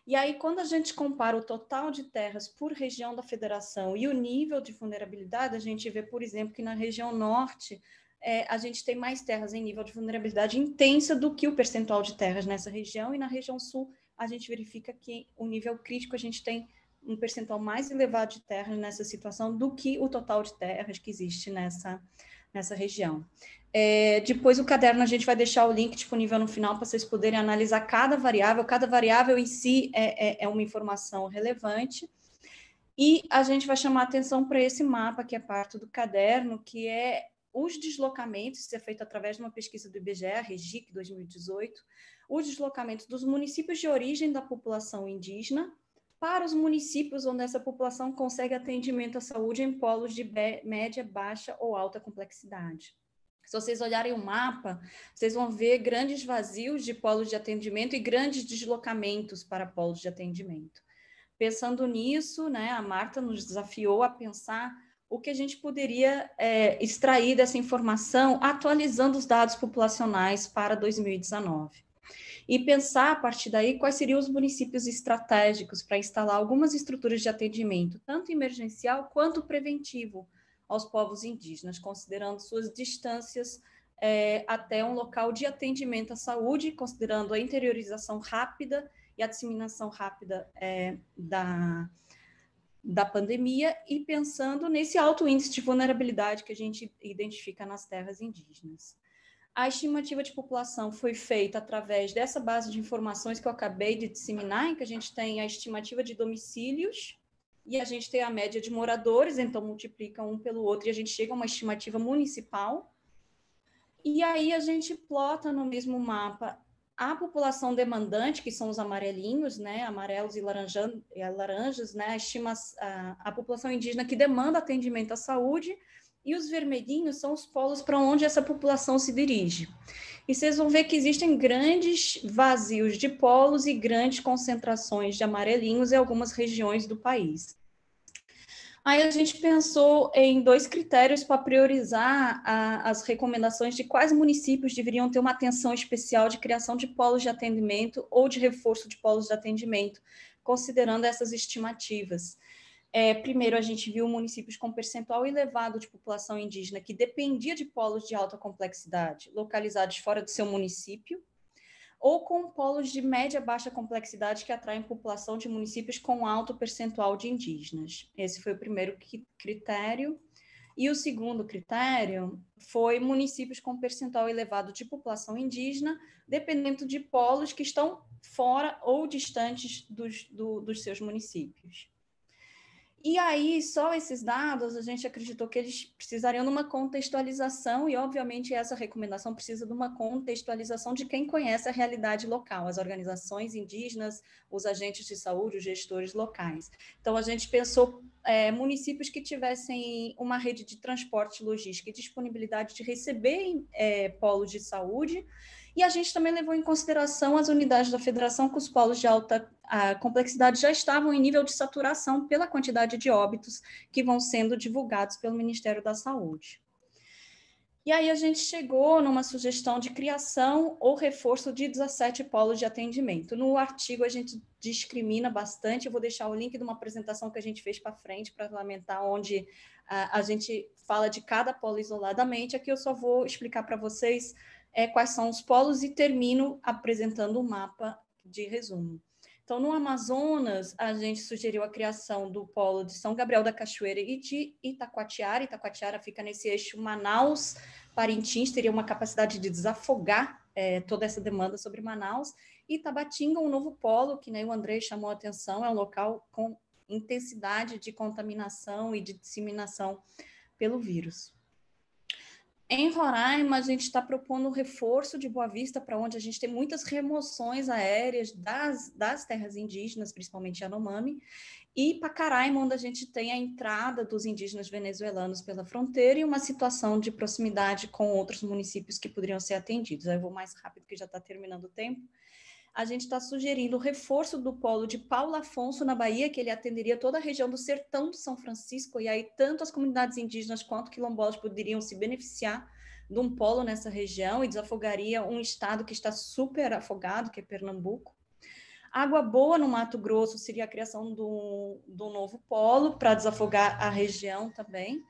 E aí, quando a gente compara o total de terras por região da federação e o nível de vulnerabilidade, a gente vê, por exemplo, que na região norte é, a gente tem mais terras em nível de vulnerabilidade intensa do que o percentual de terras nessa região, e na região sul a gente verifica que o nível crítico a gente tem um percentual mais elevado de terras nessa situação do que o total de terras que existe nessa, nessa região. É, depois o caderno a gente vai deixar o link disponível no final para vocês poderem analisar cada variável, cada variável em si é, é, é uma informação relevante, e a gente vai chamar atenção para esse mapa que é parte do caderno, que é os deslocamentos, isso é feito através de uma pesquisa do I B G E, a Regic dois mil e dezoito, os deslocamentos dos municípios de origem da população indígena para os municípios onde essa população consegue atendimento à saúde em polos de média, baixa ou alta complexidade. Se vocês olharem o mapa, vocês vão ver grandes vazios de polos de atendimento e grandes deslocamentos para polos de atendimento. Pensando nisso, né, a Marta nos desafiou a pensar o que a gente poderia é, extrair dessa informação atualizando os dados populacionais para dois mil e dezenove. E pensar, a partir daí, quais seriam os municípios estratégicos para instalar algumas estruturas de atendimento, tanto emergencial quanto preventivo, aos povos indígenas, considerando suas distâncias é, até um local de atendimento à saúde, considerando a interiorização rápida e a disseminação rápida é, da, da pandemia, e pensando nesse alto índice de vulnerabilidade que a gente identifica nas terras indígenas. A estimativa de população foi feita através dessa base de informações que eu acabei de disseminar, em que a gente tem a estimativa de domicílios, e a gente tem a média de moradores, então multiplica um pelo outro e a gente chega a uma estimativa municipal. E aí a gente plota no mesmo mapa a população demandante, que são os amarelinhos, né, amarelos e laranjas, né, a, estima, a, a população indígena que demanda atendimento à saúde, e os vermelhinhos são os polos para onde essa população se dirige. E vocês vão ver que existem grandes vazios de polos e grandes concentrações de amarelinhos em algumas regiões do país. Aí a gente pensou em dois critérios para priorizar a, as recomendações de quais municípios deveriam ter uma atenção especial de criação de polos de atendimento ou de reforço de polos de atendimento, considerando essas estimativas. É, primeiro, a gente viu municípios com percentual elevado de população indígena que dependia de polos de alta complexidade, localizados fora do seu município, ou com polos de média baixa complexidade que atraem população de municípios com alto percentual de indígenas. Esse foi o primeiro critério. E o segundo critério foi municípios com percentual elevado de população indígena, dependendo de polos que estão fora ou distantes dos, do, dos seus municípios. E aí, só esses dados, a gente acreditou que eles precisariam de uma contextualização e, obviamente, essa recomendação precisa de uma contextualização de quem conhece a realidade local, as organizações indígenas, os agentes de saúde, os gestores locais. Então, a gente pensou é, municípios que tivessem uma rede de transporte, logística e disponibilidade de receber é, polos de saúde. E a gente também levou em consideração as unidades da federação cujos polos de alta a complexidade já estavam em nível de saturação pela quantidade de óbitos que vão sendo divulgados pelo Ministério da Saúde. E aí a gente chegou numa sugestão de criação ou reforço de dezessete polos de atendimento. No artigo a gente discrimina bastante, eu vou deixar o link de uma apresentação que a gente fez para frente para lamentar onde a, a gente fala de cada polo isoladamente, aqui eu só vou explicar para vocês É, quais são os polos e termino apresentando o mapa de resumo. Então, no Amazonas, a gente sugeriu a criação do polo de São Gabriel da Cachoeira e de Itacoatiara. Itacoatiara fica nesse eixo Manaus, Parintins, teria uma capacidade de desafogar é, toda essa demanda sobre Manaus. E Tabatinga, um novo polo, que né, o Andrey chamou a atenção, é um local com intensidade de contaminação e de disseminação pelo vírus. Em Roraima, a gente está propondo um reforço de Boa Vista, para onde a gente tem muitas remoções aéreas das, das terras indígenas, principalmente Yanomami, e Pacaraima, onde a gente tem a entrada dos indígenas venezuelanos pela fronteira e uma situação de proximidade com outros municípios que poderiam ser atendidos. Aí eu vou mais rápido, que já está terminando o tempo. A gente está sugerindo o reforço do polo de Paulo Afonso, na Bahia, que ele atenderia toda a região do sertão de São Francisco, e aí tanto as comunidades indígenas quanto quilombolas poderiam se beneficiar de um polo nessa região e desafogaria um estado que está super afogado, que é Pernambuco. Água Boa, no Mato Grosso, seria a criação do, do novo polo para desafogar a região também.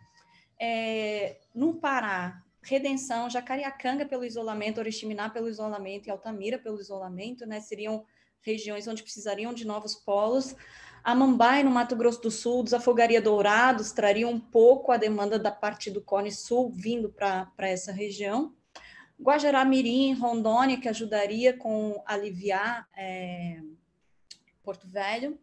É, no Pará, Redenção, Jacareacanga pelo isolamento, Oriximiná pelo isolamento e Altamira pelo isolamento, né? Seriam regiões onde precisariam de novos polos. Amambai, no Mato Grosso do Sul, desafogaria Dourados, traria um pouco a demanda da parte do Cone Sul vindo para essa região. Guajará-Mirim, Rondônia, que ajudaria com aliviar é, Porto Velho.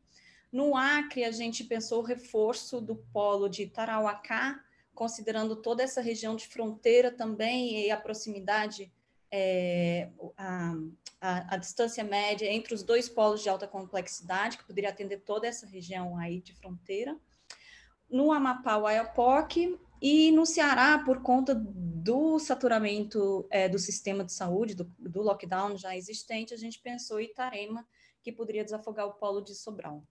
No Acre, a gente pensou o reforço do polo de Tarauacá, considerando toda essa região de fronteira também e a proximidade, é, a, a, a distância média entre os dois polos de alta complexidade, que poderia atender toda essa região aí de fronteira. No Amapá, o Oiapoque, e no Ceará, por conta do saturamento é, do sistema de saúde, do, do lockdown já existente, a gente pensou em Itarema, que poderia desafogar o polo de Sobral.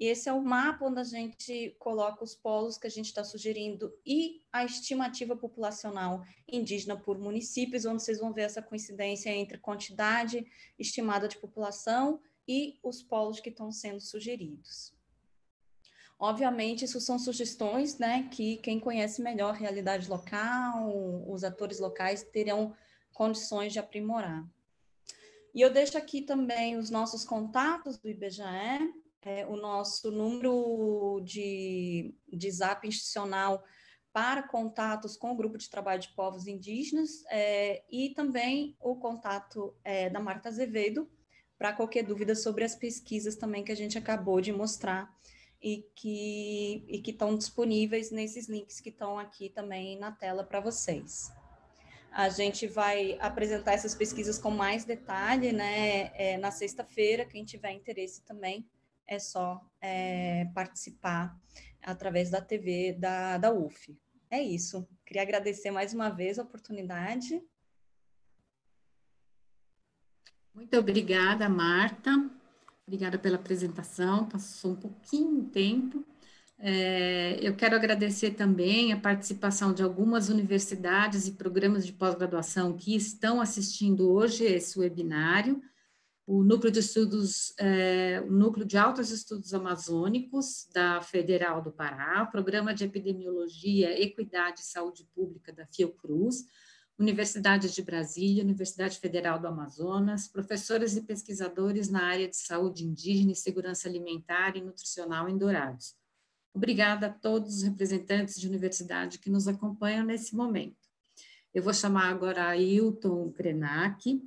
E esse é o mapa onde a gente coloca os polos que a gente está sugerindo e a estimativa populacional indígena por municípios, onde vocês vão ver essa coincidência entre quantidade estimada de população e os polos que estão sendo sugeridos. Obviamente, isso são sugestões, né, que quem conhece melhor a realidade local, os atores locais terão condições de aprimorar. E eu deixo aqui também os nossos contatos do I B G E, É, o nosso número de, de zap institucional para contatos com o grupo de trabalho de povos indígenas é, e também o contato é, da Marta Azevedo para qualquer dúvida sobre as pesquisas também que a gente acabou de mostrar e que, e que estão disponíveis nesses links que estão aqui também na tela para vocês. A gente vai apresentar essas pesquisas com mais detalhe, né, é, na sexta-feira, quem tiver interesse também é só é, participar através da T V da, da U F. É isso. Queria agradecer mais uma vez a oportunidade. Muito obrigada, Marta. Obrigada pela apresentação. Passou um pouquinho de tempo. É, eu quero agradecer também a participação de algumas universidades e programas de pós-graduação que estão assistindo hoje esse webinário. O Núcleo de Estudos, eh, o Núcleo de Altos Estudos Amazônicos da Federal do Pará, o Programa de Epidemiologia, Equidade e Saúde Pública da Fiocruz, Universidade de Brasília, Universidade Federal do Amazonas, professores e pesquisadores na área de saúde indígena e segurança alimentar e nutricional em Dourados. Obrigada a todos os representantes de universidade que nos acompanham nesse momento. Eu vou chamar agora a Ailton Krenak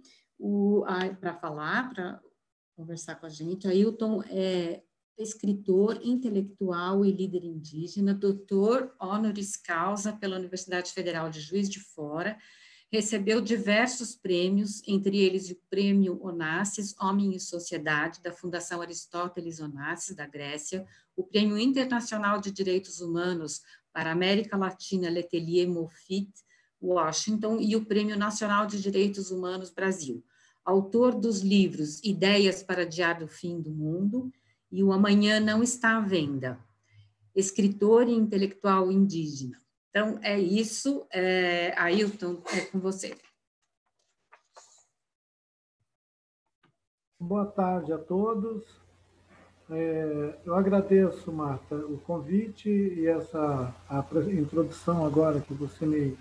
para falar, para conversar com a gente. A Ailton é escritor, intelectual e líder indígena, doutor honoris causa pela Universidade Federal de Juiz de Fora, recebeu diversos prêmios, entre eles o prêmio Onassis, Homem e Sociedade, da Fundação Aristóteles Onassis, da Grécia, o prêmio Internacional de Direitos Humanos para a América Latina, Letelier Moffitt, Washington, e o prêmio Nacional de Direitos Humanos Brasil. Autor dos livros Ideias para Adiar do Fim do Mundo e O Amanhã Não Está à Venda, escritor e intelectual indígena. Então, é isso. É, Ailton, é com você. Boa tarde a todos. É, eu agradeço, Marta, o convite e essa a introdução agora que você me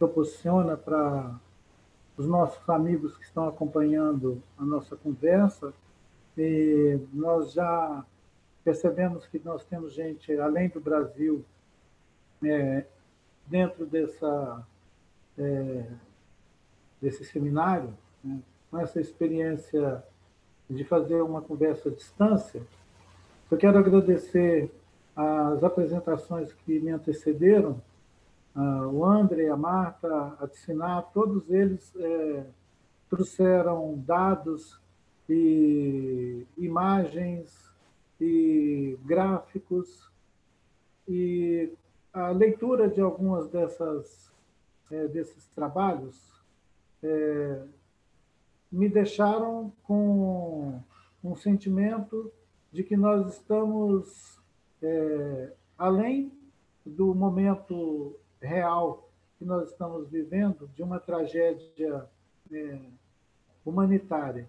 proporciona para os nossos amigos que estão acompanhando a nossa conversa. E nós já percebemos que nós temos gente, além do Brasil, é, dentro dessa, é, desse seminário, né, com essa experiência de fazer uma conversa à distância. Eu quero agradecer as apresentações que me antecederam, uh, o Andrey, a Marta, a Tsitsina, todos eles é, trouxeram dados e imagens e gráficos e a leitura de algumas dessas é, desses trabalhos é, me deixaram com um sentimento de que nós estamos é, além do momento real que nós estamos vivendo, de uma tragédia é, humanitária,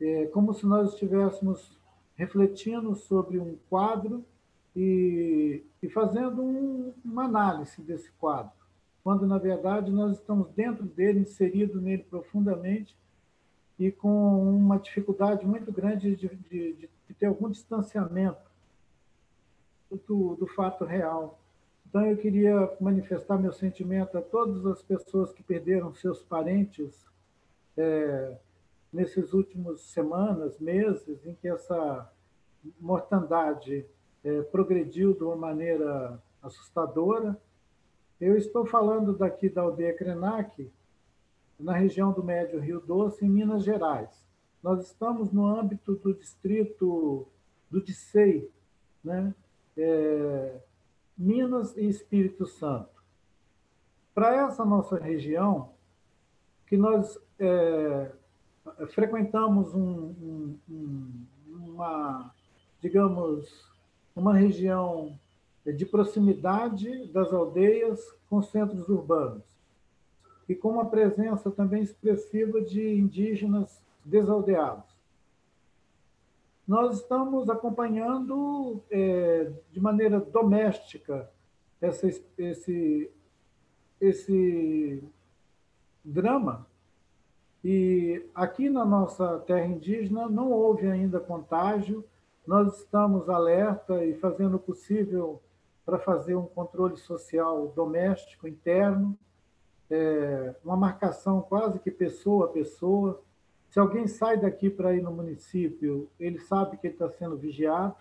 é, como se nós estivéssemos refletindo sobre um quadro E, e fazendo um, uma análise desse quadro, quando, na verdade, nós estamos dentro dele, inserido nele profundamente e com uma dificuldade muito grande de, de, de ter algum distanciamento do, do fato real. Então, eu queria manifestar meu sentimento a todas as pessoas que perderam seus parentes é, nesses últimos semanas, meses, em que essa mortandade É, progrediu de uma maneira assustadora. Eu estou falando daqui da aldeia Krenak, na região do Médio Rio Doce, em Minas Gerais. Nós estamos no âmbito do distrito do D I C E I, né? é, Minas e Espírito Santo. Para essa nossa região, que nós é, frequentamos um, um, uma, digamos, uma região de proximidade das aldeias com centros urbanos e com uma presença também expressiva de indígenas desaldeados. Nós estamos acompanhando é, de maneira doméstica essa, esse, esse drama, e aqui na nossa terra indígena não houve ainda contágio. Nós estamos alerta e fazendo o possível para fazer um controle social doméstico, interno, é, uma marcação quase que pessoa a pessoa. Se alguém sai daqui para ir no município, ele sabe que ele está sendo vigiado,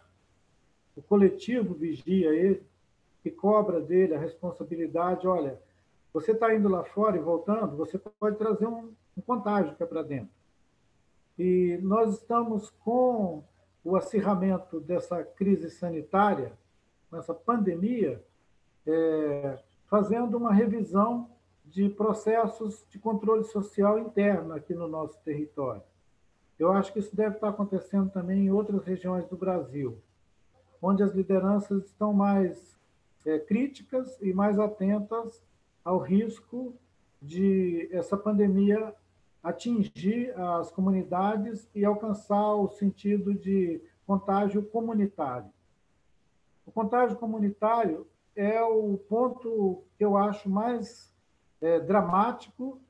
o coletivo vigia ele e cobra dele a responsabilidade. Olha, você está indo lá fora e voltando, você pode trazer um, um contágio que é para dentro. E nós estamos com o acirramento dessa crise sanitária, dessa pandemia, é, fazendo uma revisão de processos de controle social interno aqui no nosso território. Eu acho que isso deve estar acontecendo também em outras regiões do Brasil, onde as lideranças estão mais é, críticas e mais atentas ao risco de essa pandemia atingir as comunidades e alcançar o sentido de contágio comunitário. O contágio comunitário é o ponto que eu acho mais é, dramático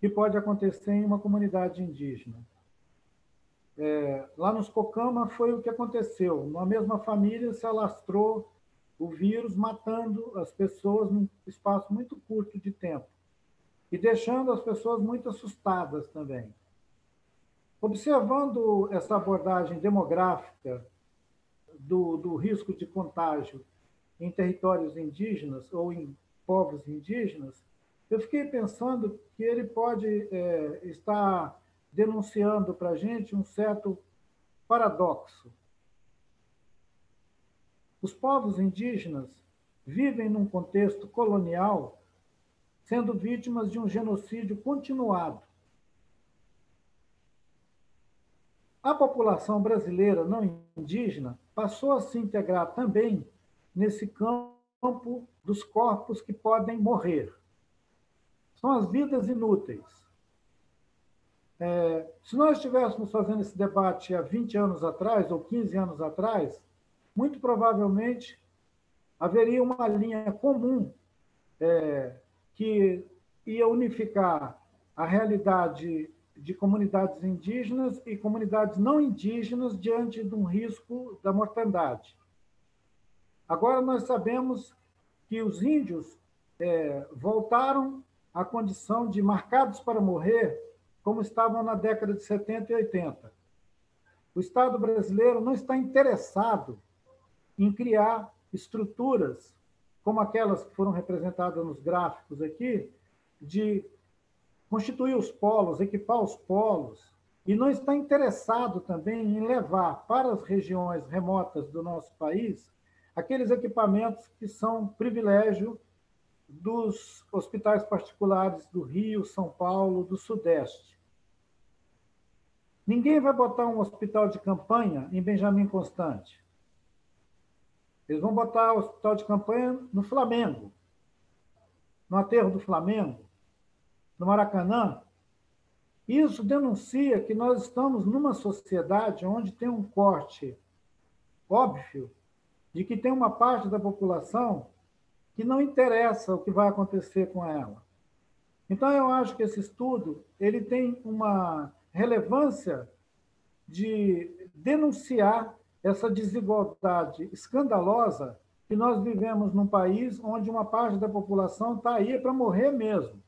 que pode acontecer em uma comunidade indígena. É, lá nos Cocama foi o que aconteceu. Uma mesma família se alastrou o vírus, matando as pessoas num espaço muito curto de tempo e deixando as pessoas muito assustadas também. Observando essa abordagem demográfica do, do risco de contágio em territórios indígenas ou em povos indígenas, eu fiquei pensando que ele pode é, estar denunciando para a gente um certo paradoxo. Os povos indígenas vivem num contexto colonial, sendo vítimas de um genocídio continuado. A população brasileira não indígena passou a se integrar também nesse campo dos corpos que podem morrer. São as vidas inúteis. É, se nós estivéssemos fazendo esse debate há vinte anos atrás, ou quinze anos atrás, muito provavelmente haveria uma linha comum é, que ia unificar a realidade de comunidades indígenas e comunidades não indígenas diante de um risco da mortandade. Agora, nós sabemos que os índios é, voltaram à condição de marcados para morrer, como estavam na década de setenta e oitenta. O Estado brasileiro não está interessado em criar estruturas, como aquelas que foram representadas nos gráficos aqui, de constituir os polos, equipar os polos, e não está interessado também em levar para as regiões remotas do nosso país aqueles equipamentos que são privilégio dos hospitais particulares do Rio, São Paulo, do Sudeste. Ninguém vai botar um hospital de campanha em Benjamin Constant. Eles vão botar o hospital de campanha no Flamengo, no aterro do Flamengo, no Maracanã. Isso denuncia que nós estamos numa sociedade onde tem um corte óbvio de que tem uma parte da população que não interessa o que vai acontecer com ela. Então, eu acho que esse estudo ele tem uma relevância de denunciar essa desigualdade escandalosa que nós vivemos num país onde uma parte da população está aí para morrer mesmo.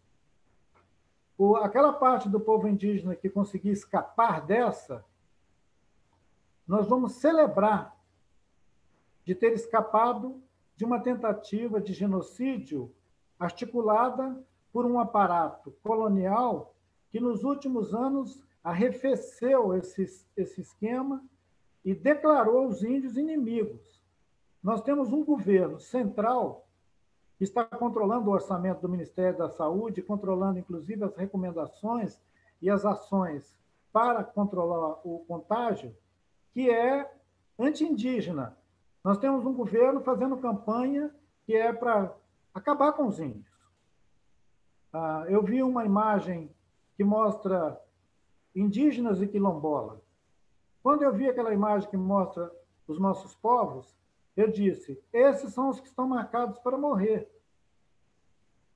Aquela parte do povo indígena que conseguir escapar dessa, nós vamos celebrar de ter escapado de uma tentativa de genocídio articulada por um aparato colonial que, nos últimos anos, arrefeceu esse, esse esquema e declarou os índios inimigos. Nós temos um governo central que está controlando o orçamento do Ministério da Saúde, controlando, inclusive, as recomendações e as ações para controlar o contágio, que é anti-indígena. Nós temos um governo fazendo campanha que é para acabar com os índios. Ah, eu vi uma imagem que mostra indígenas e quilombola. Quando eu vi aquela imagem que mostra os nossos povos, eu disse, esses são os que estão marcados para morrer.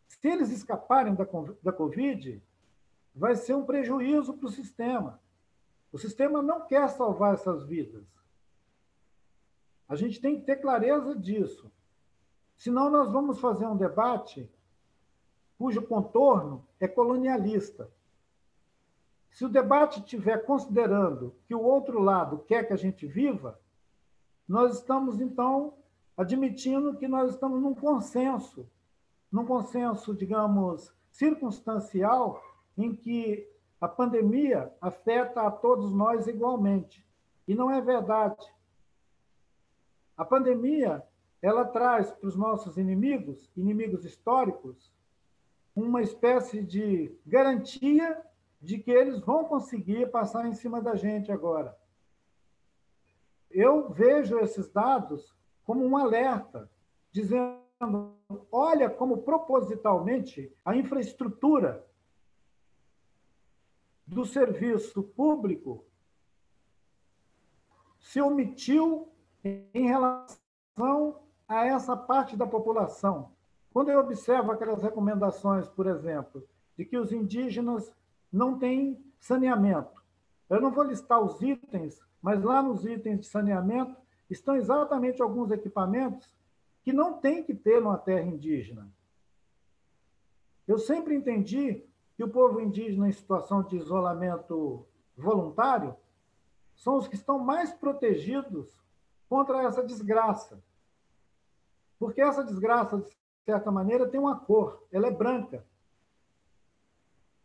Se eles escaparem da, da Covid, vai ser um prejuízo para o sistema. O sistema não quer salvar essas vidas. A gente tem que ter clareza disso. Senão nós vamos fazer um debate cujo contorno é colonialista. Se o debate estiver considerando que o outro lado quer que a gente viva, nós estamos, então, admitindo que nós estamos num consenso, num consenso, digamos, circunstancial, em que a pandemia afeta a todos nós igualmente. E não é verdade. A pandemia, ela traz para os nossos inimigos, inimigos históricos, uma espécie de garantia de que eles vão conseguir passar em cima da gente agora. Eu vejo esses dados como um alerta, dizendo, olha como propositalmente a infraestrutura do serviço público se omitiu em relação a essa parte da população. Quando eu observo aquelas recomendações, por exemplo, de que os indígenas não têm saneamento, eu não vou listar os itens, mas lá nos itens de saneamento estão exatamente alguns equipamentos que não tem que ter numa terra indígena. Eu sempre entendi que o povo indígena em situação de isolamento voluntário são os que estão mais protegidos contra essa desgraça. Porque essa desgraça, de certa maneira, tem uma cor, ela é branca.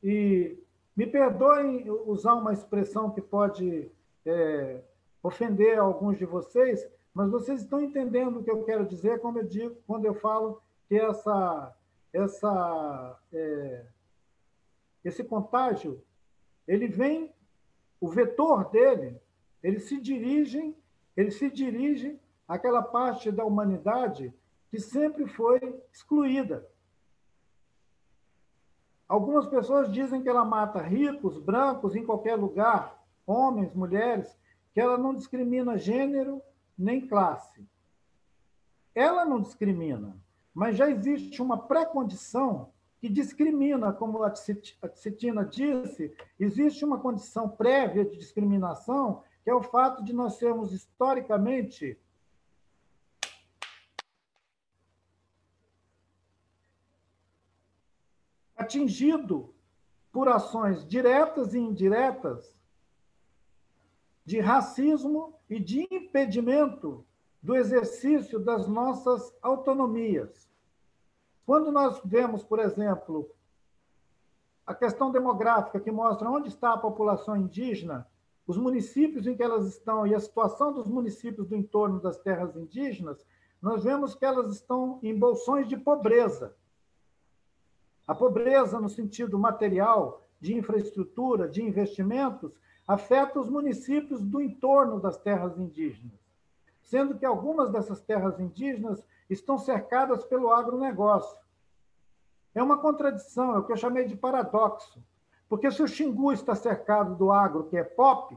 E me perdoem usar uma expressão que pode é, ofender alguns de vocês, mas vocês estão entendendo o que eu quero dizer quando eu, digo, quando eu falo que essa, essa, é, esse contágio, ele vem, o vetor dele, ele se dirige, ele se dirige àquela parte da humanidade que sempre foi excluída. Algumas pessoas dizem que ela mata ricos, brancos, em qualquer lugar, homens, mulheres, que ela não discrimina gênero nem classe. Ela não discrimina, mas já existe uma pré-condição que discrimina, como a Tsitsina disse, existe uma condição prévia de discriminação, que é o fato de nós sermos historicamente... atingido por ações diretas e indiretas de racismo e de impedimento do exercício das nossas autonomias. Quando nós vemos, por exemplo, a questão demográfica que mostra onde está a população indígena, os municípios em que elas estão e a situação dos municípios do entorno das terras indígenas, nós vemos que elas estão em bolsões de pobreza. A pobreza, no sentido material, de infraestrutura, de investimentos, afeta os municípios do entorno das terras indígenas, sendo que algumas dessas terras indígenas estão cercadas pelo agronegócio. É uma contradição, é o que eu chamei de paradoxo, porque se o Xingu está cercado do agro, que é pop,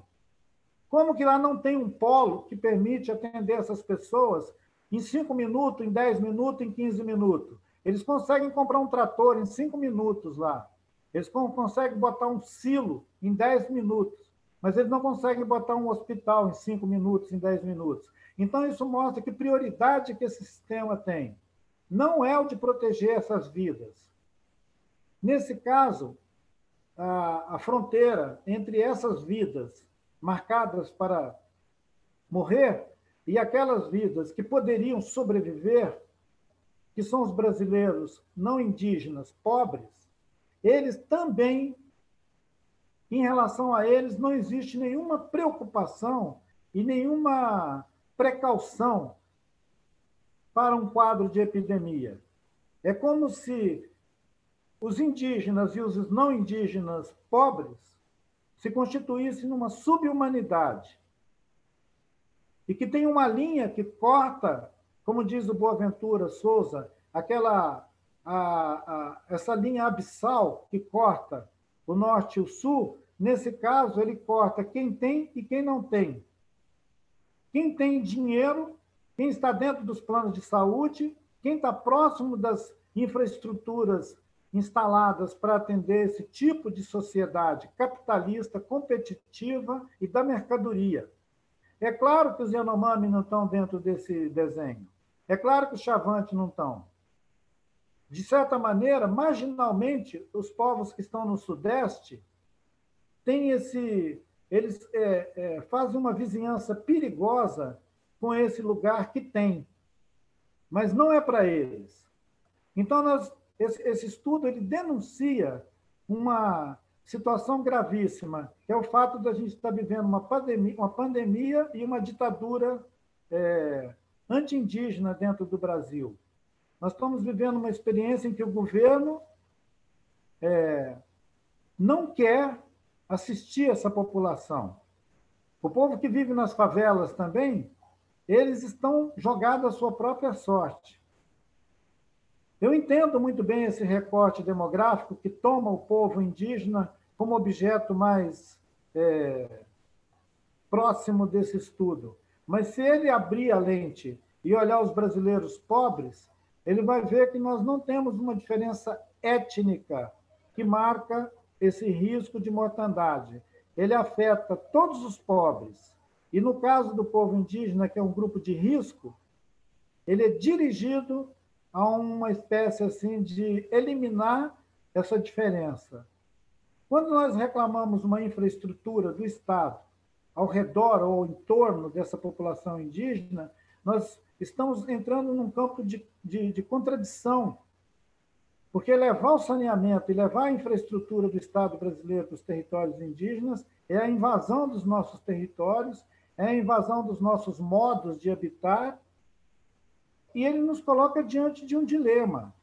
como que lá não tem um polo que permite atender essas pessoas em cinco minutos, em dez minutos, em quinze minutos? Eles conseguem comprar um trator em cinco minutos lá. Eles conseguem botar um silo em dez minutos. Mas eles não conseguem botar um hospital em cinco minutos, em dez minutos. Então, isso mostra que prioridade que esse sistema tem não é o de proteger essas vidas. Nesse caso, a, a fronteira entre essas vidas marcadas para morrer e aquelas vidas que poderiam sobreviver, que são os brasileiros não indígenas, pobres, eles também, em relação a eles, não existe nenhuma preocupação e nenhuma precaução para um quadro de epidemia. É como se os indígenas e os não indígenas pobres se constituíssem numa subhumanidade e que tem uma linha que corta, como diz o Boaventura Souza, aquela, a, a, essa linha abissal que corta o norte e o sul, nesse caso, ele corta quem tem e quem não tem. Quem tem dinheiro, quem está dentro dos planos de saúde, quem está próximo das infraestruturas instaladas para atender esse tipo de sociedade capitalista, competitiva e da mercadoria. É claro que os Yanomami não estão dentro desse desenho. É claro que os Xavante não estão. De certa maneira, marginalmente, os povos que estão no Sudeste têm esse, eles é, é, fazem uma vizinhança perigosa com esse lugar que tem, mas não é para eles. Então, nós, esse, esse estudo ele denuncia uma situação gravíssima, que é o fato de a gente estar vivendo uma pandemia, uma pandemia e uma ditadura é, anti-indígena dentro do Brasil. Nós estamos vivendo uma experiência em que o governo é, não quer assistir essa população. O povo que vive nas favelas também, eles estão jogados à sua própria sorte. Eu entendo muito bem esse recorte demográfico que toma o povo indígena como objeto mais é, próximo desse estudo. Mas se ele abrir a lente e olhar os brasileiros pobres, ele vai ver que nós não temos uma diferença étnica que marca esse risco de mortandade. Ele afeta todos os pobres. E no caso do povo indígena, que é um grupo de risco, ele é dirigido a uma espécie assim de eliminar essa diferença. Quando nós reclamamos uma infraestrutura do Estado ao redor ou em torno dessa população indígena, nós estamos entrando num campo de, de, de contradição, porque levar o saneamento e levar a infraestrutura do Estado brasileiro para os territórios indígenas é a invasão dos nossos territórios, é a invasão dos nossos modos de habitar, e ele nos coloca diante de um dilema.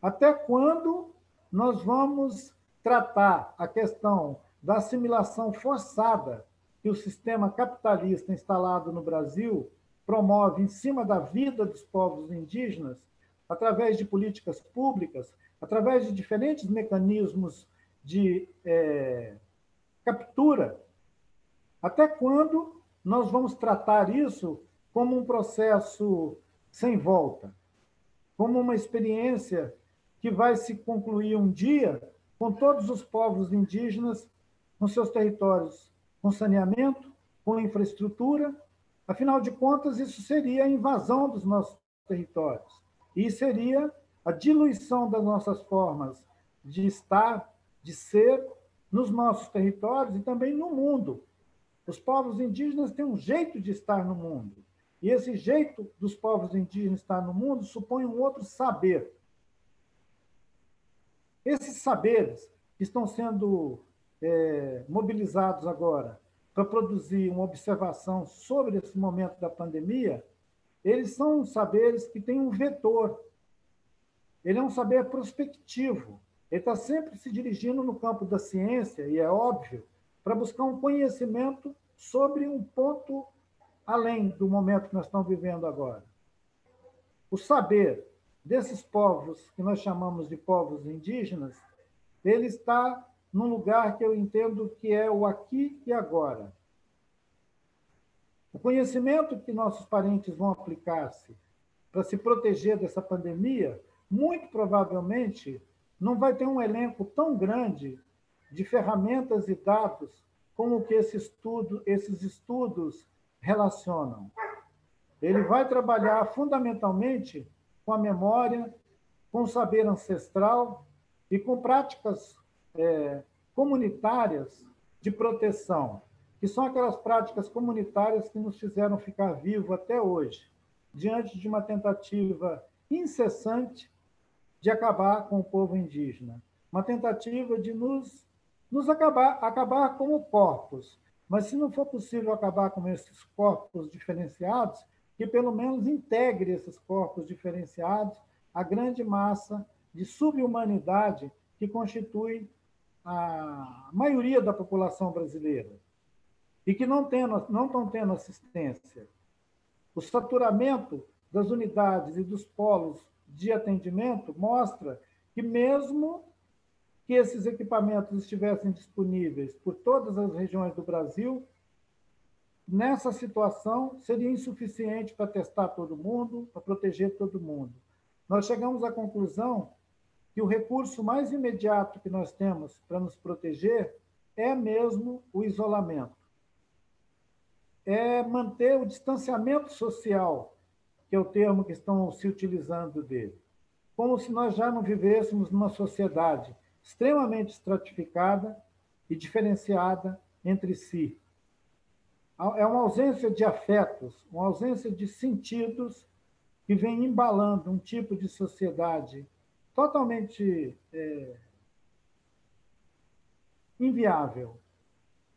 Até quando nós vamos tratar a questão da assimilação forçada que o sistema capitalista instalado no Brasil promove em cima da vida dos povos indígenas, através de políticas públicas, através de diferentes mecanismos de é, captura? Até quando nós vamos tratar isso como um processo sem volta, como uma experiência que vai se concluir um dia com todos os povos indígenas, com seus territórios, com saneamento, com infraestrutura? Afinal de contas, isso seria a invasão dos nossos territórios e seria a diluição das nossas formas de estar, de ser, nos nossos territórios e também no mundo. Os povos indígenas têm um jeito de estar no mundo, e esse jeito dos povos indígenas estar no mundo supõe um outro saber. Esses saberes que estão sendo é, mobilizados agora para produzir uma observação sobre esse momento da pandemia, eles são saberes que têm um vetor. Ele é um saber prospectivo. Ele está sempre se dirigindo no campo da ciência, e é óbvio, para buscar um conhecimento sobre um ponto além do momento que nós estamos vivendo agora. O saber desses povos, que nós chamamos de povos indígenas, ele está num lugar que eu entendo que é o aqui e agora. O conhecimento que nossos parentes vão aplicar-se para se proteger dessa pandemia, muito provavelmente não vai ter um elenco tão grande de ferramentas e dados como que esse estudo, esses estudos relacionam. Ele vai trabalhar fundamentalmente com a memória, com o saber ancestral e com práticas é, comunitárias de proteção, que são aquelas práticas comunitárias que nos fizeram ficar vivos até hoje, diante de uma tentativa incessante de acabar com o povo indígena, uma tentativa de nos, nos acabar, acabar como corpos, mas se não for possível acabar com esses corpos diferenciados, que pelo menos integre esses corpos diferenciados à grande massa de subhumanidade que constitui a maioria da população brasileira e que não tem, não estão tendo assistência. O saturamento das unidades e dos polos de atendimento mostra que, mesmo que esses equipamentos estivessem disponíveis por todas as regiões do Brasil, nessa situação, seria insuficiente para testar todo mundo, para proteger todo mundo. Nós chegamos à conclusão que o recurso mais imediato que nós temos para nos proteger é mesmo o isolamento. É manter o distanciamento social, que é o termo que estão se utilizando dele, como se nós já não vivêssemos numa sociedade extremamente estratificada e diferenciada entre si. É uma ausência de afetos, uma ausência de sentidos que vem embalando um tipo de sociedade totalmente é, inviável.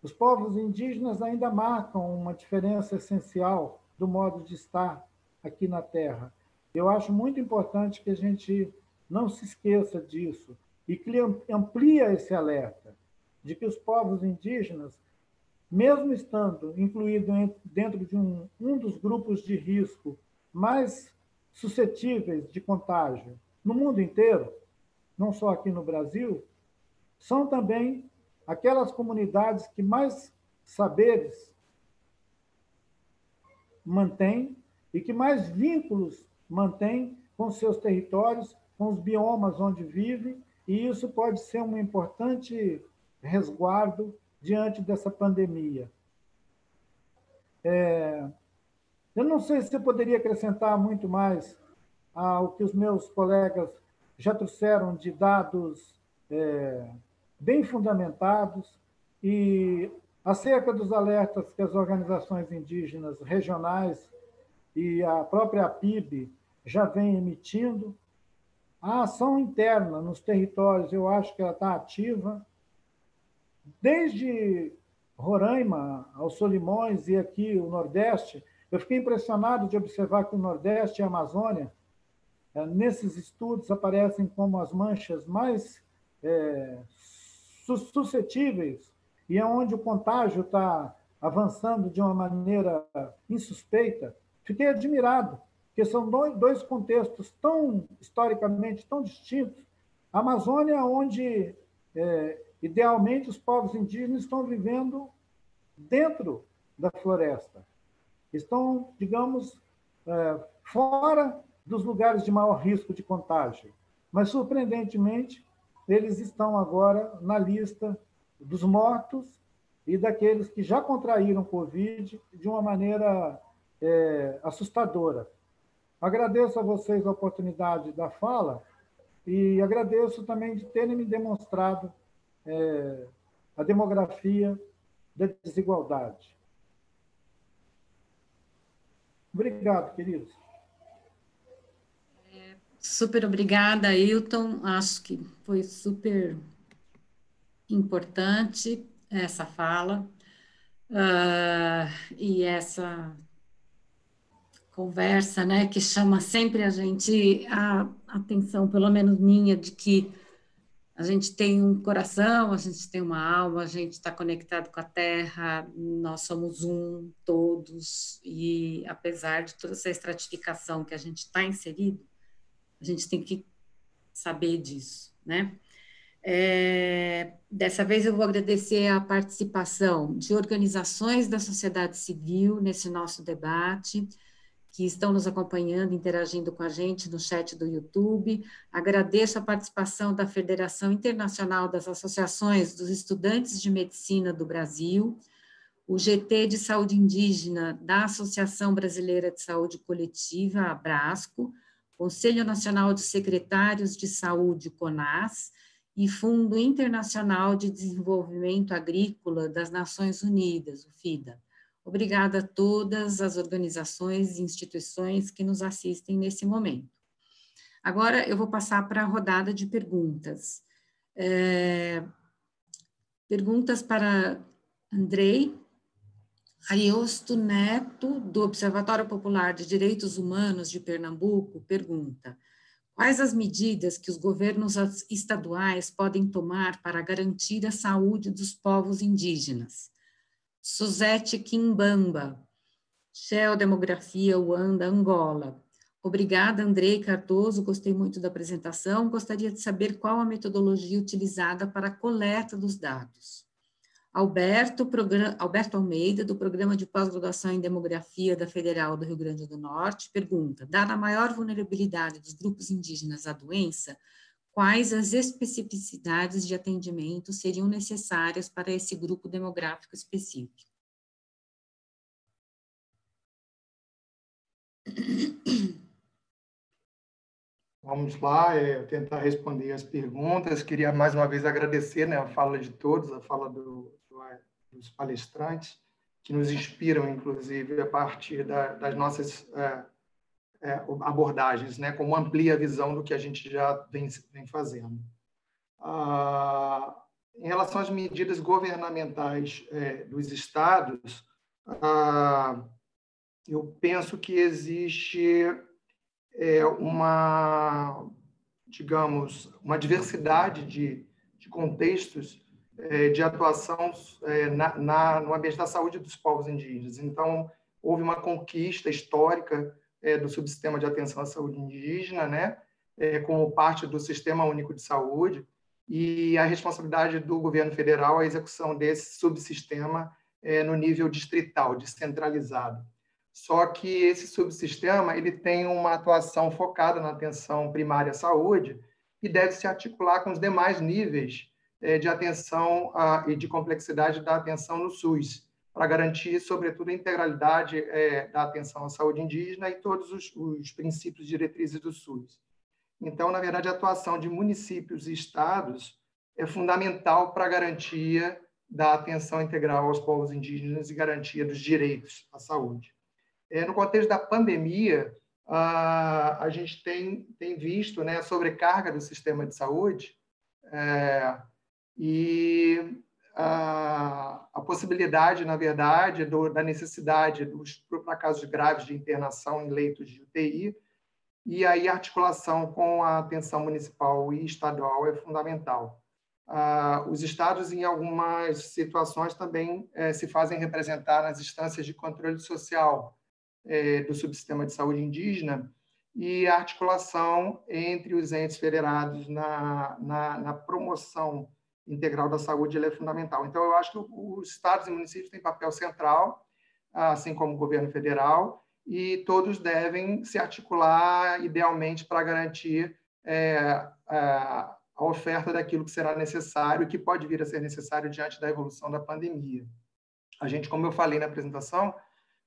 Os povos indígenas ainda marcam uma diferença essencial do modo de estar aqui na Terra. Eu acho muito importante que a gente não se esqueça disso e que amplia esse alerta de que os povos indígenas, mesmo estando incluído dentro de um, um dos grupos de risco mais suscetíveis de contágio no mundo inteiro, não só aqui no Brasil, são também aquelas comunidades que mais saberes mantêm e que mais vínculos mantêm com seus territórios, com os biomas onde vive, e isso pode ser um importante resguardo diante dessa pandemia. É, Eu não sei se eu poderia acrescentar muito mais ao que os meus colegas já trouxeram de dados é, bem fundamentados e acerca dos alertas que as organizações indígenas regionais e a própria P I B já vem emitindo. A ação interna nos territórios, eu acho que ela está ativa. Desde Roraima aos Solimões e aqui o Nordeste, eu fiquei impressionado de observar que o Nordeste e a Amazônia, nesses estudos, aparecem como as manchas mais é, suscetíveis e é onde o contágio está avançando de uma maneira insuspeita. Fiquei admirado, porque são dois contextos tão historicamente tão distintos. A Amazônia, onde é, idealmente os povos indígenas estão vivendo dentro da floresta, estão, digamos, é, fora dos lugares de maior risco de contágio. Mas, surpreendentemente, eles estão agora na lista dos mortos e daqueles que já contraíram Covid de uma maneira é, assustadora. Agradeço a vocês a oportunidade da fala e agradeço também de terem me demonstrado é, a demografia da desigualdade. Obrigado, queridos. Super obrigada, Ailton. Acho que foi super importante essa fala uh, e essa conversa, né, que chama sempre a gente a atenção, pelo menos minha, de que a gente tem um coração, a gente tem uma alma, a gente está conectado com a terra, nós somos um, todos, e apesar de toda essa estratificação que a gente está inserido, a gente tem que saber disso, né? É, dessa vez eu vou agradecer a participação de organizações da sociedade civil nesse nosso debate, que estão nos acompanhando, interagindo com a gente no chat do YouTube. Agradeço a participação da Federação Internacional das Associações dos Estudantes de Medicina do Brasil, o G T de Saúde Indígena da Associação Brasileira de Saúde Coletiva, Abrasco, Conselho Nacional de Secretários de Saúde, CONAS, e Fundo Internacional de Desenvolvimento Agrícola das Nações Unidas, o FIDA. Obrigada a todas as organizações e instituições que nos assistem nesse momento. Agora eu vou passar para a rodada de perguntas. É, perguntas para Andrey Ariosto Neto, do Observatório Popular de Direitos Humanos de Pernambuco, pergunta: quais as medidas que os governos estaduais podem tomar para garantir a saúde dos povos indígenas? Suzete Quimbamba, Shell Demografia, Uanda, Angola. Obrigada, Andrey Cardoso, gostei muito da apresentação, gostaria de saber qual a metodologia utilizada para a coleta dos dados. Alberto, Alberto Almeida, do Programa de Pós-Graduação em Demografia da Federal do Rio Grande do Norte, pergunta: dada a maior vulnerabilidade dos grupos indígenas à doença, quais as especificidades de atendimento seriam necessárias para esse grupo demográfico específico? Vamos lá, eu tentar responder as perguntas. Queria mais uma vez agradecer, né, a fala de todos, a fala do, do, dos palestrantes, que nos inspiram, inclusive, a partir da, das nossas é, é, abordagens, né, como amplia a visão do que a gente já vem, vem fazendo. Ah, em relação às medidas governamentais é, dos estados, ah, eu penso que existe é uma, digamos, uma diversidade de, de contextos é, de atuação é, na, na, no ambiente da saúde dos povos indígenas. Então, houve uma conquista histórica é, do subsistema de atenção à saúde indígena, né, é, como parte do Sistema Único de Saúde, e a responsabilidade do governo federal é a execução desse subsistema é, no nível distrital, descentralizado. Só que esse subsistema ele tem uma atuação focada na atenção primária à saúde e deve se articular com os demais níveis de atenção e de complexidade da atenção no SUS, para garantir, sobretudo, a integralidade é, da atenção à saúde indígena e todos os, os princípios e diretrizes do SUS. Então, na verdade, a atuação de municípios e estados é fundamental para a garantia da atenção integral aos povos indígenas e garantia dos direitos à saúde. É, no contexto da pandemia, a, a gente tem, tem visto, né, a sobrecarga do sistema de saúde é, e a, a possibilidade, na verdade, do, da necessidade dos para casos graves de internação em leitos de U T I, e aí a articulação com a atenção municipal e estadual é fundamental. Ah, os estados, em algumas situações, também eh, se fazem representar nas instâncias de controle social eh, do subsistema de saúde indígena e a articulação entre os entes federados na, na, na promoção integral da saúde ela é fundamental. Então, eu acho que os estados e municípios têm papel central, assim como o governo federal, e todos devem se articular, idealmente, para garantir eh, a a oferta daquilo que será necessário e que pode vir a ser necessário diante da evolução da pandemia. A gente, como eu falei na apresentação,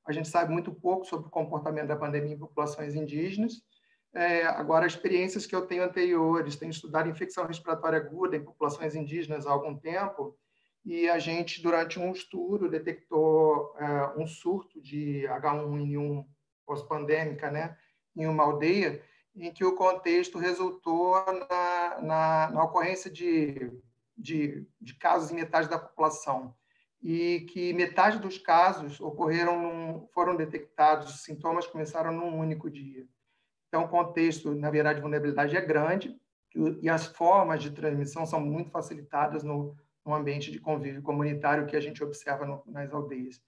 a gente sabe muito pouco sobre o comportamento da pandemia em populações indígenas. É, agora, experiências que eu tenho anteriores, tenho estudado infecção respiratória aguda em populações indígenas há algum tempo, e a gente, durante um estudo, detectou é, um surto de H um N um pós-pandêmica, né, em uma aldeia, em que o contexto resultou na, na, na ocorrência de, de, de casos em metade da população, e que metade dos casos ocorreram num, foram detectados, os sintomas começaram num único dia. Então, o contexto, na verdade, de vulnerabilidade é grande, e as formas de transmissão são muito facilitadas no, no ambiente de convívio comunitário que a gente observa no, nas aldeias.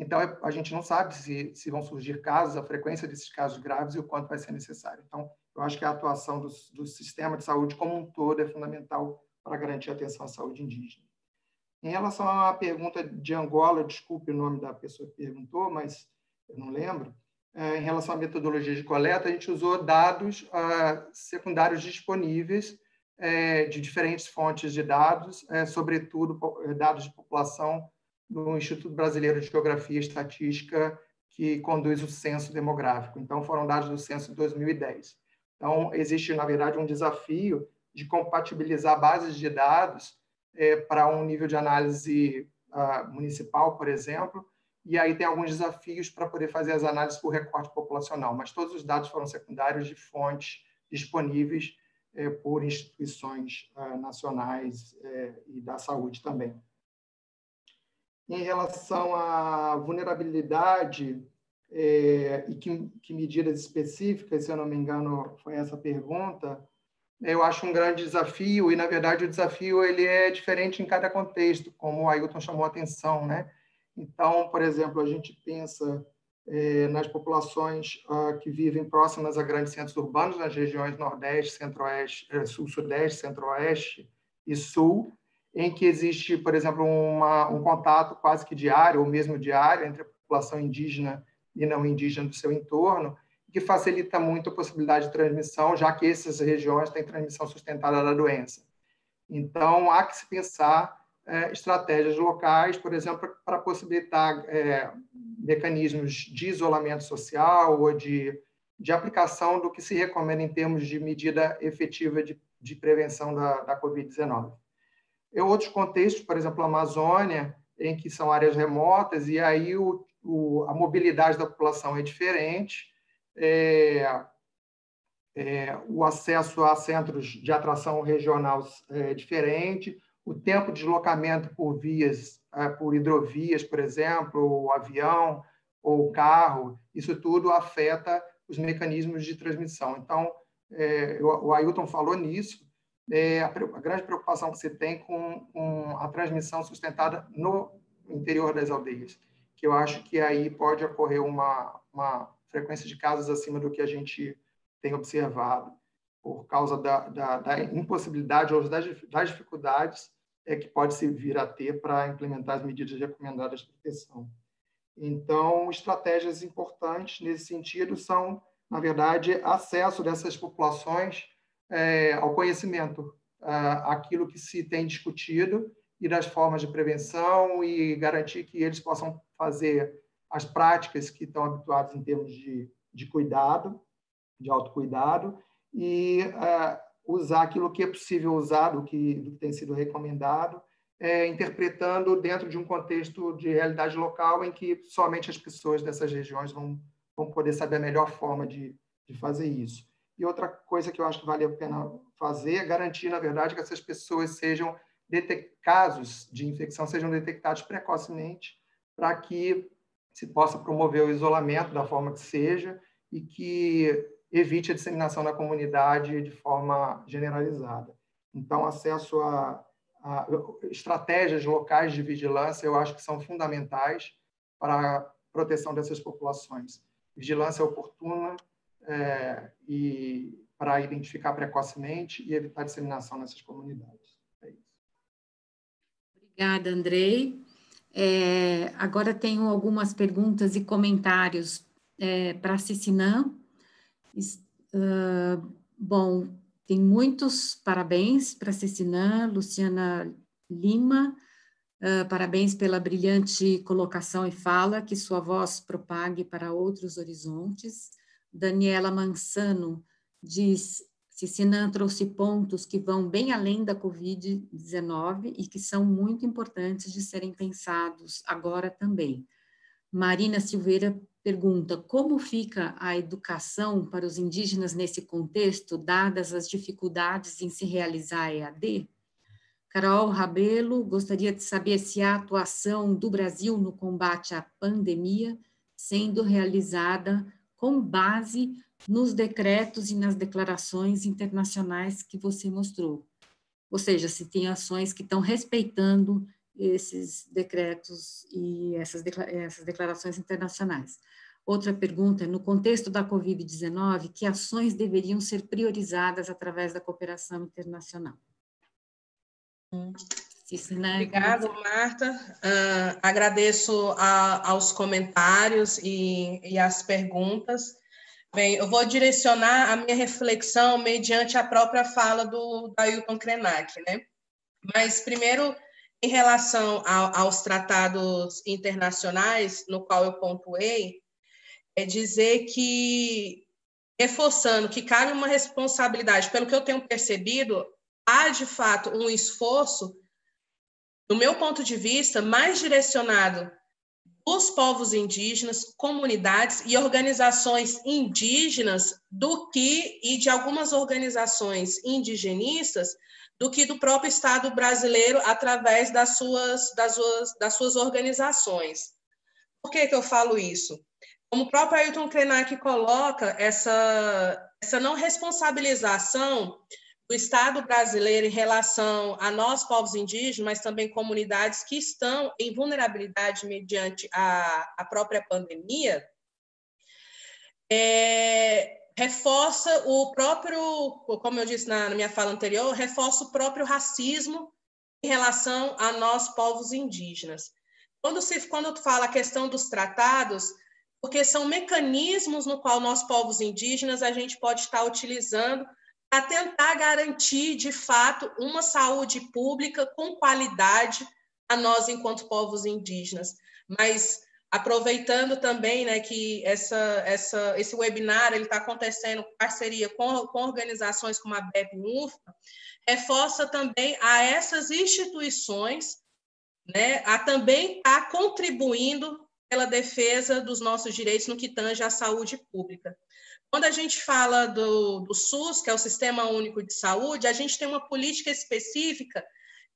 Então, a gente não sabe se, se vão surgir casos, a frequência desses casos graves e o quanto vai ser necessário. Então, eu acho que a atuação do, do sistema de saúde como um todo é fundamental para garantir a atenção à saúde indígena. Em relação à pergunta de Angola, desculpe o nome da pessoa que perguntou, mas eu não lembro, é, em relação à metodologia de coleta, a gente usou dados ah, secundários disponíveis é, de diferentes fontes de dados, é, sobretudo dados de população, do Instituto Brasileiro de Geografia e Estatística, que conduz o censo demográfico. Então, foram dados do censo de dois mil e dez. Então, existe, na verdade, um desafio de compatibilizar bases de dados eh, para um nível de análise ah, municipal, por exemplo, e aí tem alguns desafios para poder fazer as análises por recorte populacional, mas todos os dados foram secundários de fontes disponíveis eh, por instituições ah, nacionais eh, e da saúde também. Em relação à vulnerabilidade é, e que, que medidas específicas, se eu não me engano, foi essa pergunta, eu acho um grande desafio, e, na verdade, o desafio ele é diferente em cada contexto, como o Ailton chamou a atenção, né? Então, por exemplo, a gente pensa é, nas populações ah, que vivem próximas a grandes centros urbanos, nas regiões Nordeste, Centro-Oeste, Sul-Sudeste, Centro-Oeste e Sul, em que existe, por exemplo, uma, um contato quase que diário, ou mesmo diário, entre a população indígena e não indígena do seu entorno, que facilita muito a possibilidade de transmissão, já que essas regiões têm transmissão sustentada da doença. Então, há que se pensar é, estratégias locais, por exemplo, para possibilitar é, mecanismos de isolamento social ou de, de aplicação do que se recomenda em termos de medida efetiva de, de prevenção da, da covid dezenove. Em outros contextos, por exemplo, a Amazônia, em que são áreas remotas, e aí o, o, a mobilidade da população é diferente, é, é, o acesso a centros de atração regional é diferente, o tempo de deslocamento por vias, é, por hidrovias, por exemplo, ou avião, ou carro, isso tudo afeta os mecanismos de transmissão. Então, é, o, o Ailton falou nisso. É a, a grande preocupação que se tem com, com a transmissão sustentada no interior das aldeias, que eu acho que aí pode ocorrer uma, uma frequência de casos acima do que a gente tem observado, por causa da, da, da impossibilidade ou das, das dificuldades é que pode se vir a ter para implementar as medidas recomendadas de proteção. Então, estratégias importantes nesse sentido são, na verdade, acesso dessas populações É, ao conhecimento, ah, aquilo que se tem discutido e das formas de prevenção e garantir que eles possam fazer as práticas que estão habituados em termos de, de cuidado, de autocuidado, e uh, usar aquilo que é possível usar, do que, do que tem sido recomendado, é, interpretando dentro de um contexto de realidade local em que somente as pessoas dessas regiões vão, vão poder saber a melhor forma de, de fazer isso. E outra coisa que eu acho que vale a pena fazer é garantir, na verdade, que essas pessoas sejam detectadas, casos de infecção sejam detectados precocemente, para que se possa promover o isolamento da forma que seja e que evite a disseminação na comunidade de forma generalizada. Então, acesso a, a estratégias locais de vigilância, eu acho que são fundamentais para a proteção dessas populações. Vigilância oportuna é, e para identificar precocemente e evitar a disseminação nessas comunidades. É isso. Obrigada, Andrey. É, agora tenho algumas perguntas e comentários é, para a Tsitsina. Uh, bom, tem muitos parabéns para a Tsitsina, Luciana Lima, uh, parabéns pela brilhante colocação e fala, que sua voz propague para outros horizontes. Daniela Mansano diz, Tsitsina trouxe pontos que vão bem além da covid dezenove e que são muito importantes de serem pensados agora também. Marina Silveira pergunta, como fica a educação para os indígenas nesse contexto, dadas as dificuldades em se realizar a E A D? Carol Rabelo gostaria de saber se a atuação do Brasil no combate à pandemia sendo realizada com base nos decretos e nas declarações internacionais que você mostrou. Ou seja, se tem ações que estão respeitando esses decretos e essas declarações internacionais. Outra pergunta, no contexto da covid dezenove, que ações deveriam ser priorizadas através da cooperação internacional? Obrigado, Marta. Uh, agradeço a, aos comentários e, e às perguntas. Bem, eu vou direcionar a minha reflexão mediante a própria fala do Ailton Krenak, né? Mas, primeiro, em relação a, aos tratados internacionais, no qual eu pontuei, é dizer que, reforçando que cabe uma responsabilidade, pelo que eu tenho percebido, há, de fato, um esforço, do meu ponto de vista, mais direcionado os povos indígenas, comunidades e organizações indígenas do que, e de algumas organizações indigenistas, do que do próprio Estado brasileiro através das suas, das suas, das suas organizações. Por que que eu falo isso? Como o próprio Ailton Krenak coloca, essa, essa não responsabilização do Estado brasileiro em relação a nós, povos indígenas, mas também comunidades que estão em vulnerabilidade mediante a, a própria pandemia, é, reforça o próprio, como eu disse na, na minha fala anterior, reforça o próprio racismo em relação a nós, povos indígenas. Quando se quando fala a questão dos tratados, porque são mecanismos no qual nós, povos indígenas, a gente pode estar utilizando para tentar garantir, de fato, uma saúde pública com qualidade a nós, enquanto povos indígenas. Mas, aproveitando também, né, que essa, essa, esse webinar está acontecendo em parceria com, com organizações como a ABEP e U N F P A, reforça também a essas instituições, né, a também estar tá contribuindo pela defesa dos nossos direitos no que tange à saúde pública. Quando a gente fala do, do SUS, que é o Sistema Único de Saúde, a gente tem uma política específica,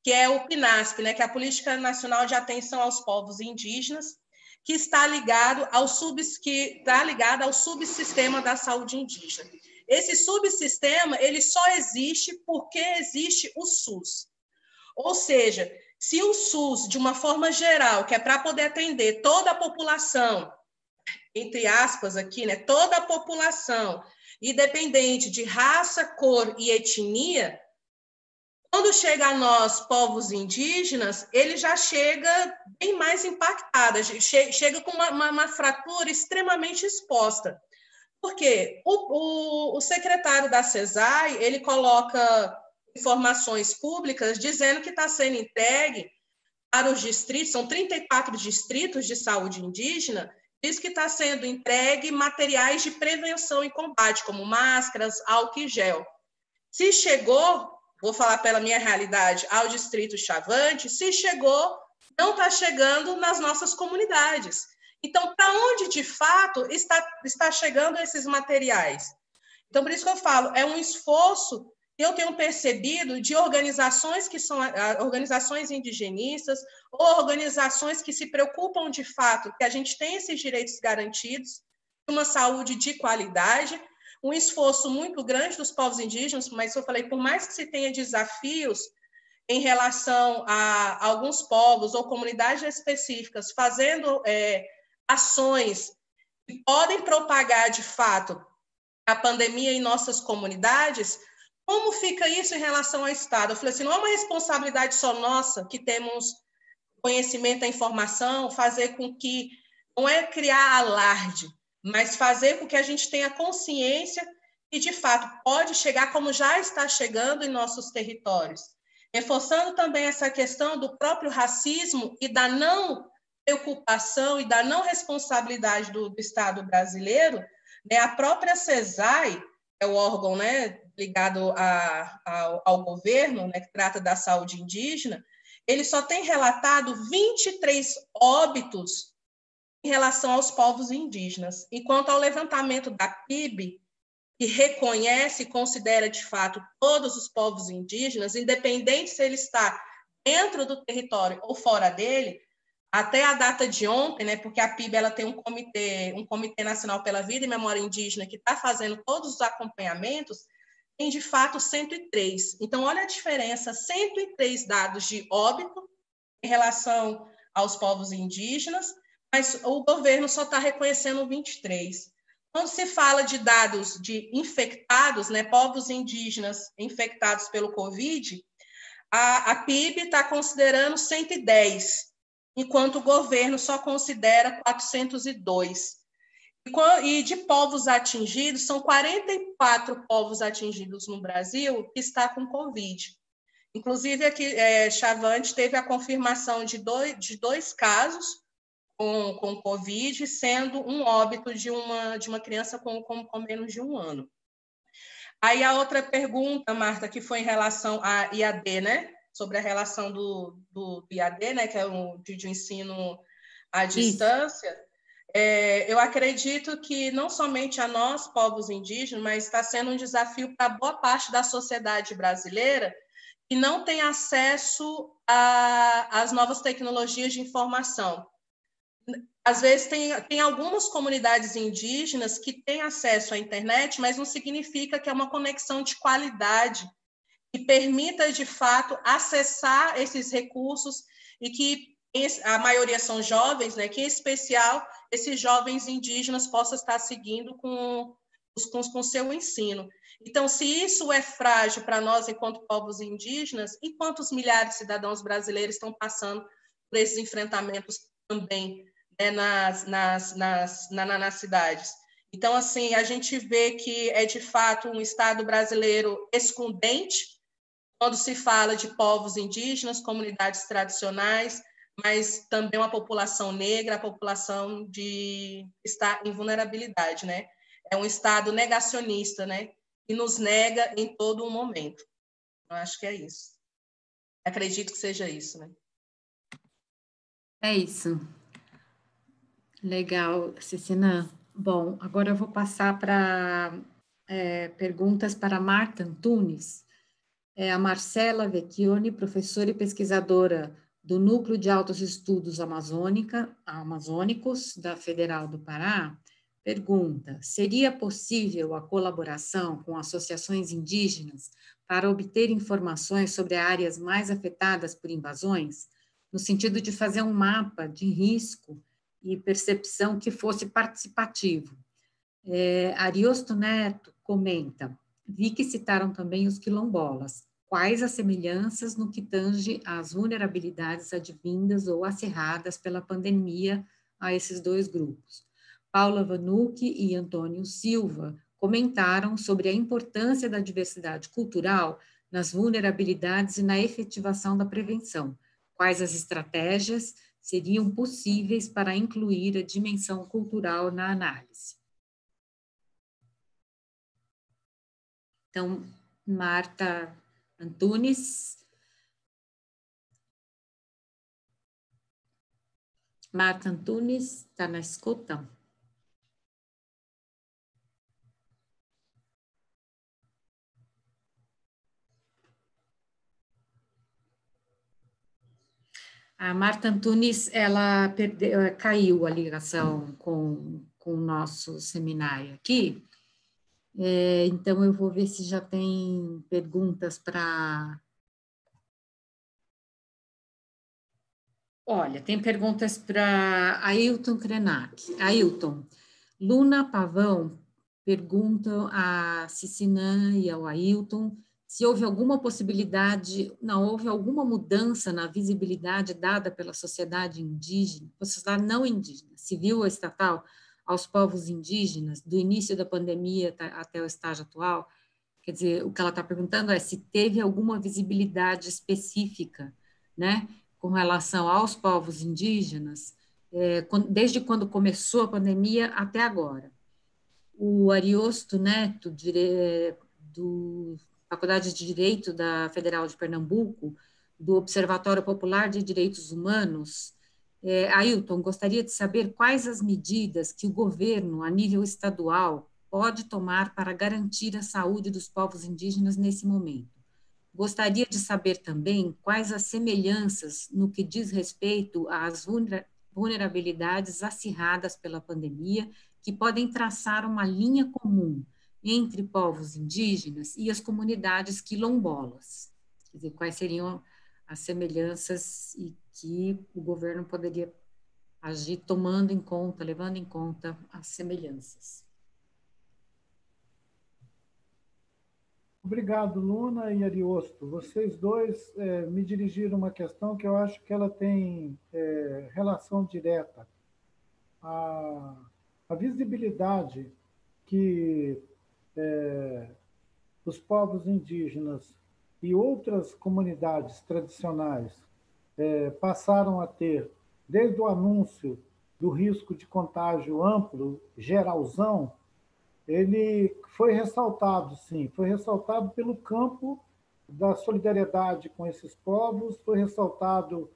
que é o PNASP, né, que é a Política Nacional de Atenção aos Povos Indígenas, que está ligado ao subs, que está ligado ao subsistema da saúde indígena. Esse subsistema, ele só existe porque existe o SUS. Ou seja, se o SUS, de uma forma geral, que é para poder atender toda a população, entre aspas aqui, né, toda a população, independente de raça, cor e etnia, quando chega a nós, povos indígenas, ele já chega bem mais impactado, chega com uma, uma, uma fratura extremamente exposta. Por quê? O, o, o secretário da CESAI, ele coloca informações públicas dizendo que está sendo entregue para os distritos, são trinta e quatro distritos de saúde indígena, diz que está sendo entregue materiais de prevenção e combate, como máscaras, álcool e gel. Se chegou, vou falar pela minha realidade, ao distrito Xavante, se chegou, não está chegando nas nossas comunidades. Então, para onde, de fato, está, está chegando esses materiais? Então, por isso que eu falo, é um esforço que eu tenho percebido de organizações que são organizações indigenistas ou organizações que se preocupam, de fato, que a gente tem esses direitos garantidos, uma saúde de qualidade, um esforço muito grande dos povos indígenas, mas eu falei, por mais que se tenha desafios em relação a alguns povos ou comunidades específicas fazendo é, ações que podem propagar, de fato, a pandemia em nossas comunidades, como fica isso em relação ao Estado? Eu falei assim, não é uma responsabilidade só nossa, que temos conhecimento, a informação, fazer com que, não é criar alarde, mas fazer com que a gente tenha consciência e, de fato, pode chegar como já está chegando em nossos territórios. Reforçando também essa questão do próprio racismo e da não preocupação e da não responsabilidade do, do Estado brasileiro, né? A própria CESAI, é o órgão, né, ligado a, a, ao governo, né, que trata da saúde indígena, ele só tem relatado vinte e três óbitos em relação aos povos indígenas, enquanto ao levantamento da P I B, que reconhece e considera, de fato, todos os povos indígenas, independente se ele está dentro do território ou fora dele, até a data de ontem, né, porque a P I B ela tem um comitê, um Comitê Nacional pela Vida e Memória Indígena que está fazendo todos os acompanhamentos, tem, de fato, cento e três. Então, olha a diferença, cento e três dados de óbito em relação aos povos indígenas, mas o governo só está reconhecendo vinte e três. Quando se fala de dados de infectados, né, povos indígenas infectados pelo Covid, a, a P I B está considerando cento e dez, enquanto o governo só considera quatrocentos e dois. E, e de povos atingidos, são quarenta e quatro povos atingidos no Brasil que está com Covid. Inclusive, aqui, é, Xavante teve a confirmação de dois, de dois casos, Com, com Covid, sendo um óbito de uma, de uma criança com, com, com menos de um ano. Aí a outra pergunta, Marta, que foi em relação à I A D, né? Sobre a relação do, do, do I A D, né? Que é o de, de ensino à distância. É, eu acredito que não somente a nós, povos indígenas, mas está sendo um desafio para boa parte da sociedade brasileira que não tem acesso às novas tecnologias de informação. Às vezes, tem, tem algumas comunidades indígenas que têm acesso à internet, mas não significa que é uma conexão de qualidade que permita, de fato, acessar esses recursos e que a maioria são jovens, né? Que, em especial, esses jovens indígenas possam estar seguindo com o seu ensino. Então, se isso é frágil para nós, enquanto povos indígenas, e quantos milhares de cidadãos brasileiros estão passando por esses enfrentamentos também, né, nas, nas, nas, na, nas cidades. Então, assim, a gente vê que é, de fato, um Estado brasileiro excludente quando se fala de povos indígenas, comunidades tradicionais, mas também uma população negra, a população de está em vulnerabilidade, né? É um Estado negacionista, né? E nos nega em todo momento. Eu acho que é isso. Acredito que seja isso, né? É isso. Legal, Tsitsina. Bom, agora eu vou passar para é, perguntas para Marta Antunes. É a Marcela Vecchione, professora e pesquisadora do Núcleo de Altos Estudos Amazônica, Amazônicos da Federal do Pará, pergunta, seria possível a colaboração com associações indígenas para obter informações sobre áreas mais afetadas por invasões? No sentido de fazer um mapa de risco e percepção que fosse participativo. É, Ariosto Neto comenta, vi que citaram também os quilombolas, quais as semelhanças no que tange às vulnerabilidades advindas ou acirradas pela pandemia a esses dois grupos. Paula Vanucchi e Antônio Silva comentaram sobre a importância da diversidade cultural nas vulnerabilidades e na efetivação da prevenção. Quais as estratégias seriam possíveis para incluir a dimensão cultural na análise? Então, Marta Antunes. Marta Antunes, está na escuta? A Marta Antunes, ela perdeu, caiu a ligação com, com o nosso seminário aqui. É, então, eu vou ver se já tem perguntas para... Olha, tem perguntas para Ailton Krenak. Ailton, Luna Pavão pergunta a Tsitsina e ao Ailton se houve alguma possibilidade, não houve alguma mudança na visibilidade dada pela sociedade indígena, sociedade não indígena, civil ou estatal, aos povos indígenas, do início da pandemia até o estágio atual. Quer dizer, o que ela está perguntando é se teve alguma visibilidade específica, né? Com relação aos povos indígenas, desde quando começou a pandemia até agora. O Ariosto Neto, do Faculdade de Direito da Federal de Pernambuco, do Observatório Popular de Direitos Humanos, Ailton, gostaria de saber quais as medidas que o governo, a nível estadual, pode tomar para garantir a saúde dos povos indígenas nesse momento. Gostaria de saber também quais as semelhanças no que diz respeito às vulnerabilidades acirradas pela pandemia que podem traçar uma linha comum entre povos indígenas e as comunidades quilombolas. Quer dizer, quais seriam as semelhanças e que o governo poderia agir tomando em conta, levando em conta as semelhanças. Obrigado, Luna e Ariosto. Vocês dois é, me dirigiram uma questão que eu acho que ela tem é, relação direta. A, a visibilidade que é, os povos indígenas e outras comunidades tradicionais é, passaram a ter, desde o anúncio do risco de contágio amplo, geralzão, ele foi ressaltado, sim, foi ressaltado pelo campo da solidariedade com esses povos, foi ressaltado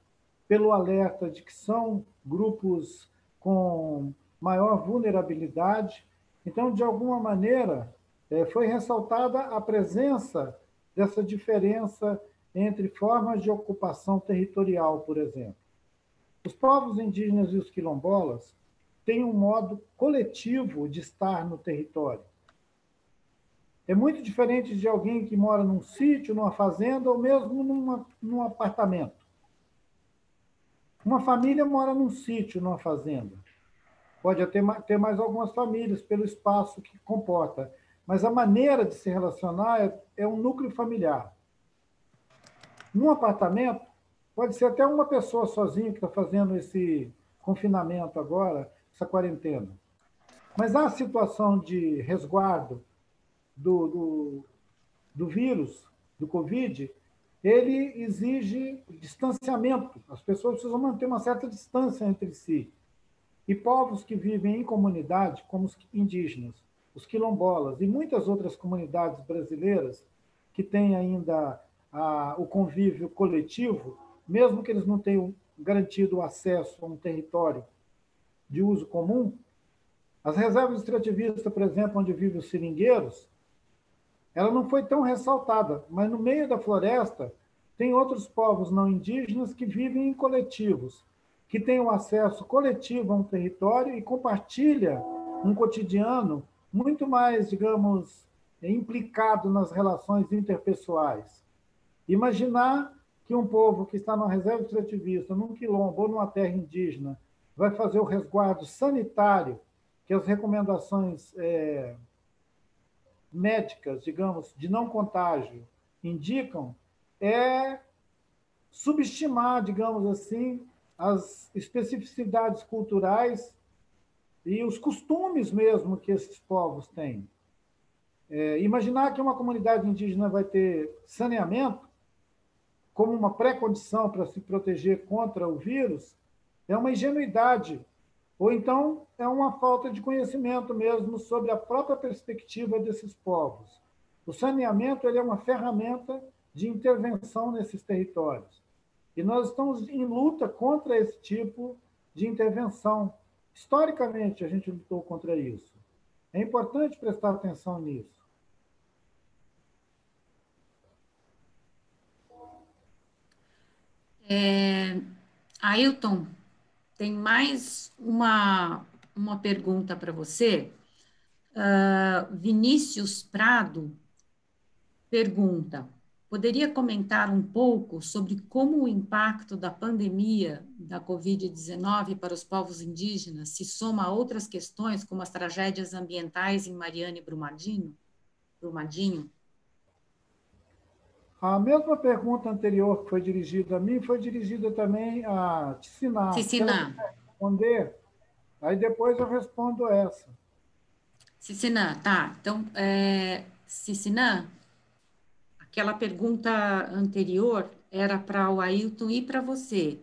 pelo alerta de que são grupos com maior vulnerabilidade. Então, de alguma maneira, foi ressaltada a presença dessa diferença entre formas de ocupação territorial, por exemplo. Os povos indígenas e os quilombolas tem um modo coletivo de estar no território. É muito diferente de alguém que mora num sítio, numa fazenda, ou mesmo numa, num apartamento. Uma família mora num sítio, numa fazenda. Pode até ter mais algumas famílias pelo espaço que comporta, mas a maneira de se relacionar é, é um núcleo familiar. Num apartamento, pode ser até uma pessoa sozinha que está fazendo esse confinamento agora, essa quarentena. Mas a situação de resguardo do, do, do vírus, do Covid, ele exige distanciamento. As pessoas precisam manter uma certa distância entre si. E povos que vivem em comunidade, como os indígenas, os quilombolas e muitas outras comunidades brasileiras que têm ainda a, o convívio coletivo, mesmo que eles não tenham garantido o acesso a um território de uso comum, as reservas extrativistas, por exemplo, onde vivem os seringueiros, ela não foi tão ressaltada, mas no meio da floresta tem outros povos não indígenas que vivem em coletivos, que têm o acesso coletivo a um território e compartilha um cotidiano muito mais, digamos, implicado nas relações interpessoais. Imaginar que um povo que está numa reserva extrativista, num quilombo ou numa terra indígena, vai fazer o resguardo sanitário que as recomendações é, médicas, digamos, de não contágio indicam, é subestimar, digamos assim, as especificidades culturais e os costumes mesmo que esses povos têm. É, imaginar que uma comunidade indígena vai ter saneamento como uma pré-condição para se proteger contra o vírus é uma ingenuidade, ou então é uma falta de conhecimento mesmo sobre a própria perspectiva desses povos. O saneamento ele é uma ferramenta de intervenção nesses territórios. E nós estamos em luta contra esse tipo de intervenção. Historicamente, a gente lutou contra isso. É importante prestar atenção nisso. É, Ailton, tem mais uma, uma pergunta para você. Uh, Vinícius Prado pergunta, poderia comentar um pouco sobre como o impacto da pandemia da covid dezenove para os povos indígenas se soma a outras questões, como as tragédias ambientais em Mariana e Brumadinho? Brumadinho? A mesma pergunta anterior que foi dirigida a mim foi dirigida também a Tsitsina. Tsitsina. Responder, aí depois eu respondo essa. Tsitsina, tá. Então, é, Tsitsina, aquela pergunta anterior era para o Ailton e para você,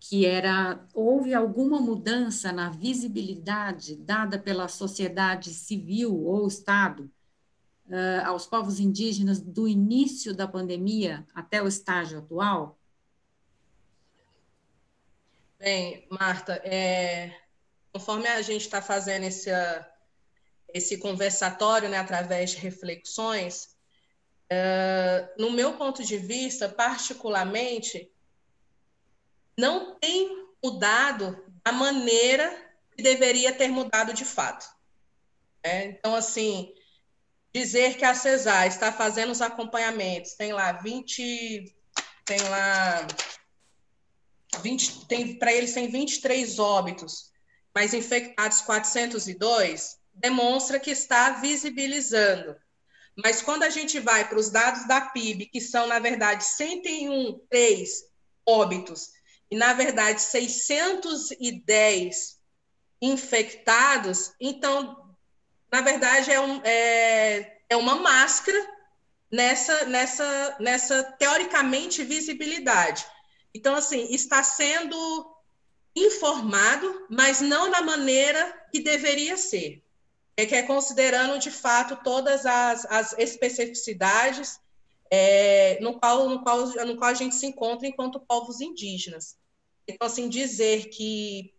que era, houve alguma mudança na visibilidade dada pela sociedade civil ou Estado Uh, aos povos indígenas do início da pandemia até o estágio atual? Bem, Marta, é, conforme a gente está fazendo esse, esse conversatório, né, através de reflexões, é, no meu ponto de vista, particularmente, não tem mudado a maneira que deveria ter mudado de fato. É, então, assim... Dizer que a CESAR está fazendo os acompanhamentos, tem lá vinte, tem lá vinte, tem para eles tem vinte e três óbitos, mas infectados quatrocentos e dois, demonstra que está visibilizando. Mas quando a gente vai para os dados da P I B, que são na verdade cento e um, três óbitos e na verdade seiscentos e dez infectados, então na verdade, é, um, é, é uma máscara nessa, nessa, nessa, teoricamente, visibilidade. Então, assim, está sendo informado, mas não da maneira que deveria ser. É que é considerando, de fato, todas as, as especificidades é, no, qual, no, qual, no qual a gente se encontra enquanto povos indígenas. Então, assim, dizer que,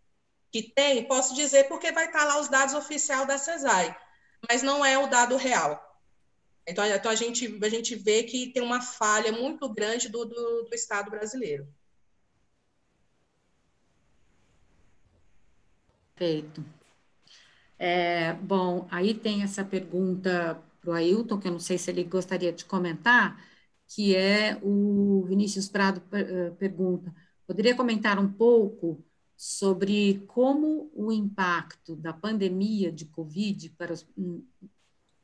que tem, posso dizer porque vai estar lá os dados oficiais da CESAI, mas não é o dado real. Então, então a, gente, a gente vê que tem uma falha muito grande do, do, do Estado brasileiro. Perfeito. É, bom, aí tem essa pergunta para o Ailton, que eu não sei se ele gostaria de comentar, que é o Vinícius Prado per, pergunta, poderia comentar um pouco sobre como o impacto da pandemia de Covid para os,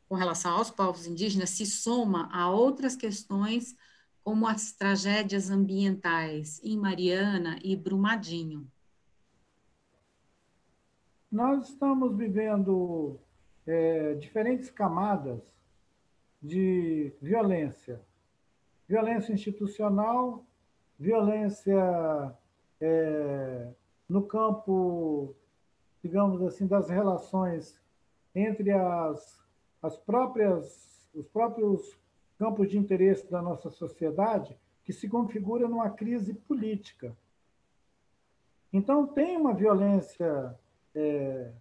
com relação aos povos indígenas se soma a outras questões, como as tragédias ambientais em Mariana e Brumadinho? Nós estamos vivendo é, diferentes camadas de violência. Violência institucional, violência... É, no campo, digamos assim, das relações entre as, as próprias, os próprios campos de interesse da nossa sociedade, que se configura numa crise política. Então, tem uma violência é,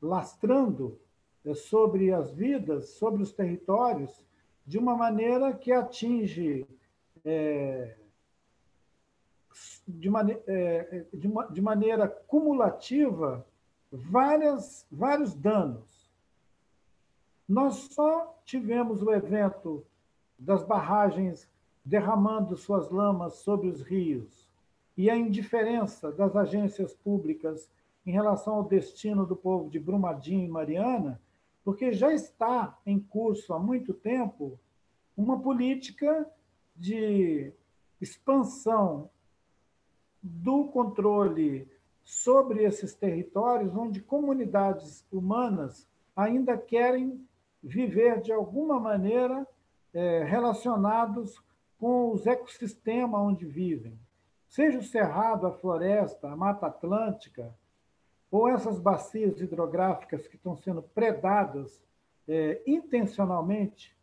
lastrando é, sobre as vidas, sobre os territórios, de uma maneira que atinge... É, De, mane de, ma de maneira cumulativa, várias, vários danos. Nós só tivemos o evento das barragens derramando suas lamas sobre os rios e a indiferença das agências públicas em relação ao destino do povo de Brumadinho e Mariana, porque já está em curso há muito tempo uma política de expansão do controle sobre esses territórios, onde comunidades humanas ainda querem viver de alguma maneira é, relacionados com os ecossistemas onde vivem, seja o cerrado, a floresta, a Mata Atlântica, ou essas bacias hidrográficas que estão sendo predadas é, intencionalmente.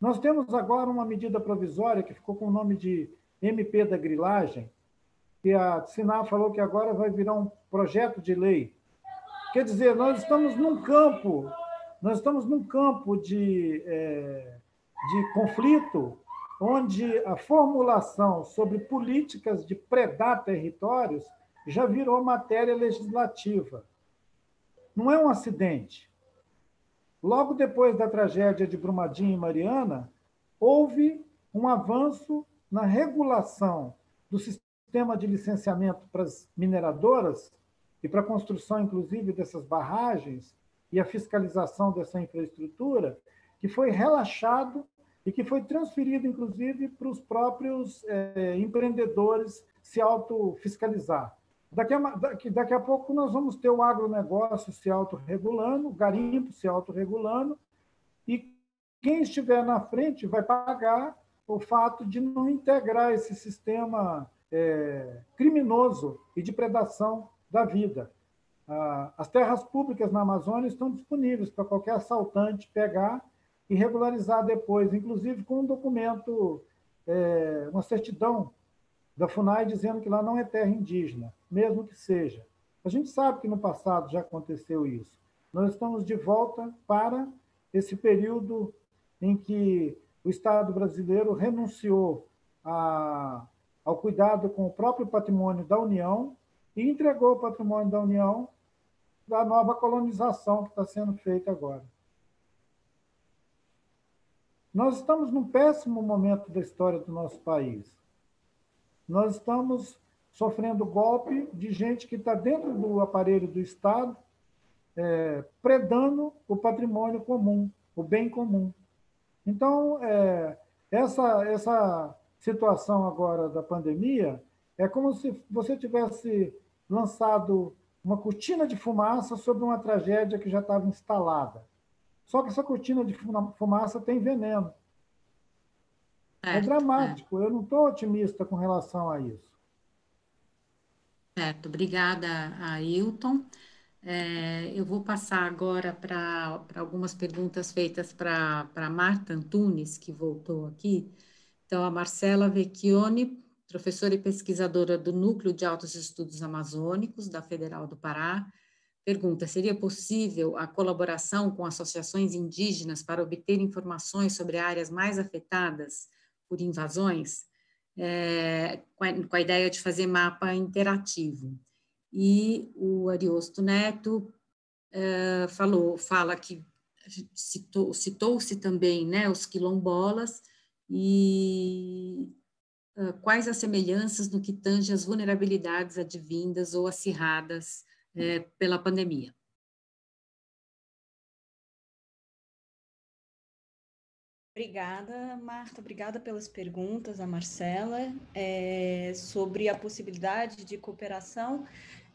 Nós temos agora uma medida provisória que ficou com o nome de M P da grilagem, que a Tsitsina falou que agora vai virar um projeto de lei. Quer dizer, nós estamos num campo, nós estamos num campo de, é, de conflito, onde a formulação sobre políticas de predar territórios já virou matéria legislativa. Não é um acidente. Logo depois da tragédia de Brumadinho e Mariana, houve um avanço na regulação do sistema de licenciamento para as mineradoras e para a construção, inclusive, dessas barragens e a fiscalização dessa infraestrutura, que foi relaxado e que foi transferido, inclusive, para os próprios eh, empreendedores se autofiscalizar. Daqui a, daqui, daqui a pouco nós vamos ter o agronegócio se autorregulando, o garimpo se autorregulando, e quem estiver na frente vai pagar o fato de não integrar esse sistema é, criminoso e de predação da vida. Ah, as terras públicas na Amazônia estão disponíveis para qualquer assaltante pegar e regularizar depois, inclusive com um documento, é, uma certidão da FUNAI dizendo que lá não é terra indígena, mesmo que seja. A gente sabe que no passado já aconteceu isso. Nós estamos de volta para esse período em que o Estado brasileiro renunciou a, ao cuidado com o próprio patrimônio da União e entregou o patrimônio da União para a nova colonização que está sendo feita agora. Nós estamos num péssimo momento da história do nosso país. Nós estamos sofrendo golpe de gente que está dentro do aparelho do Estado, é, predando o patrimônio comum, o bem comum. Então, é, essa, essa situação agora da pandemia é como se você tivesse lançado uma cortina de fumaça sobre uma tragédia que já estava instalada. Só que essa cortina de fumaça tem veneno. É dramático, eu não estou otimista com relação a isso. Certo, obrigada, Ailton. É, eu vou passar agora para algumas perguntas feitas para a Marta Antunes, que voltou aqui. Então, a Marcela Vecchione, professora e pesquisadora do Núcleo de Altos Estudos Amazônicos, da Federal do Pará, pergunta: seria possível a colaboração com associações indígenas para obter informações sobre áreas mais afetadas por invasões, é, com, a, com a ideia de fazer mapa interativo? E o Ariosto Neto é, falou, fala que citou, citou-se também, né, os quilombolas e é, quais as semelhanças no que tange as vulnerabilidades advindas ou acirradas é, pela pandemia. Obrigada, Marta. Obrigada pelas perguntas, a Marcela, é, sobre a possibilidade de cooperação.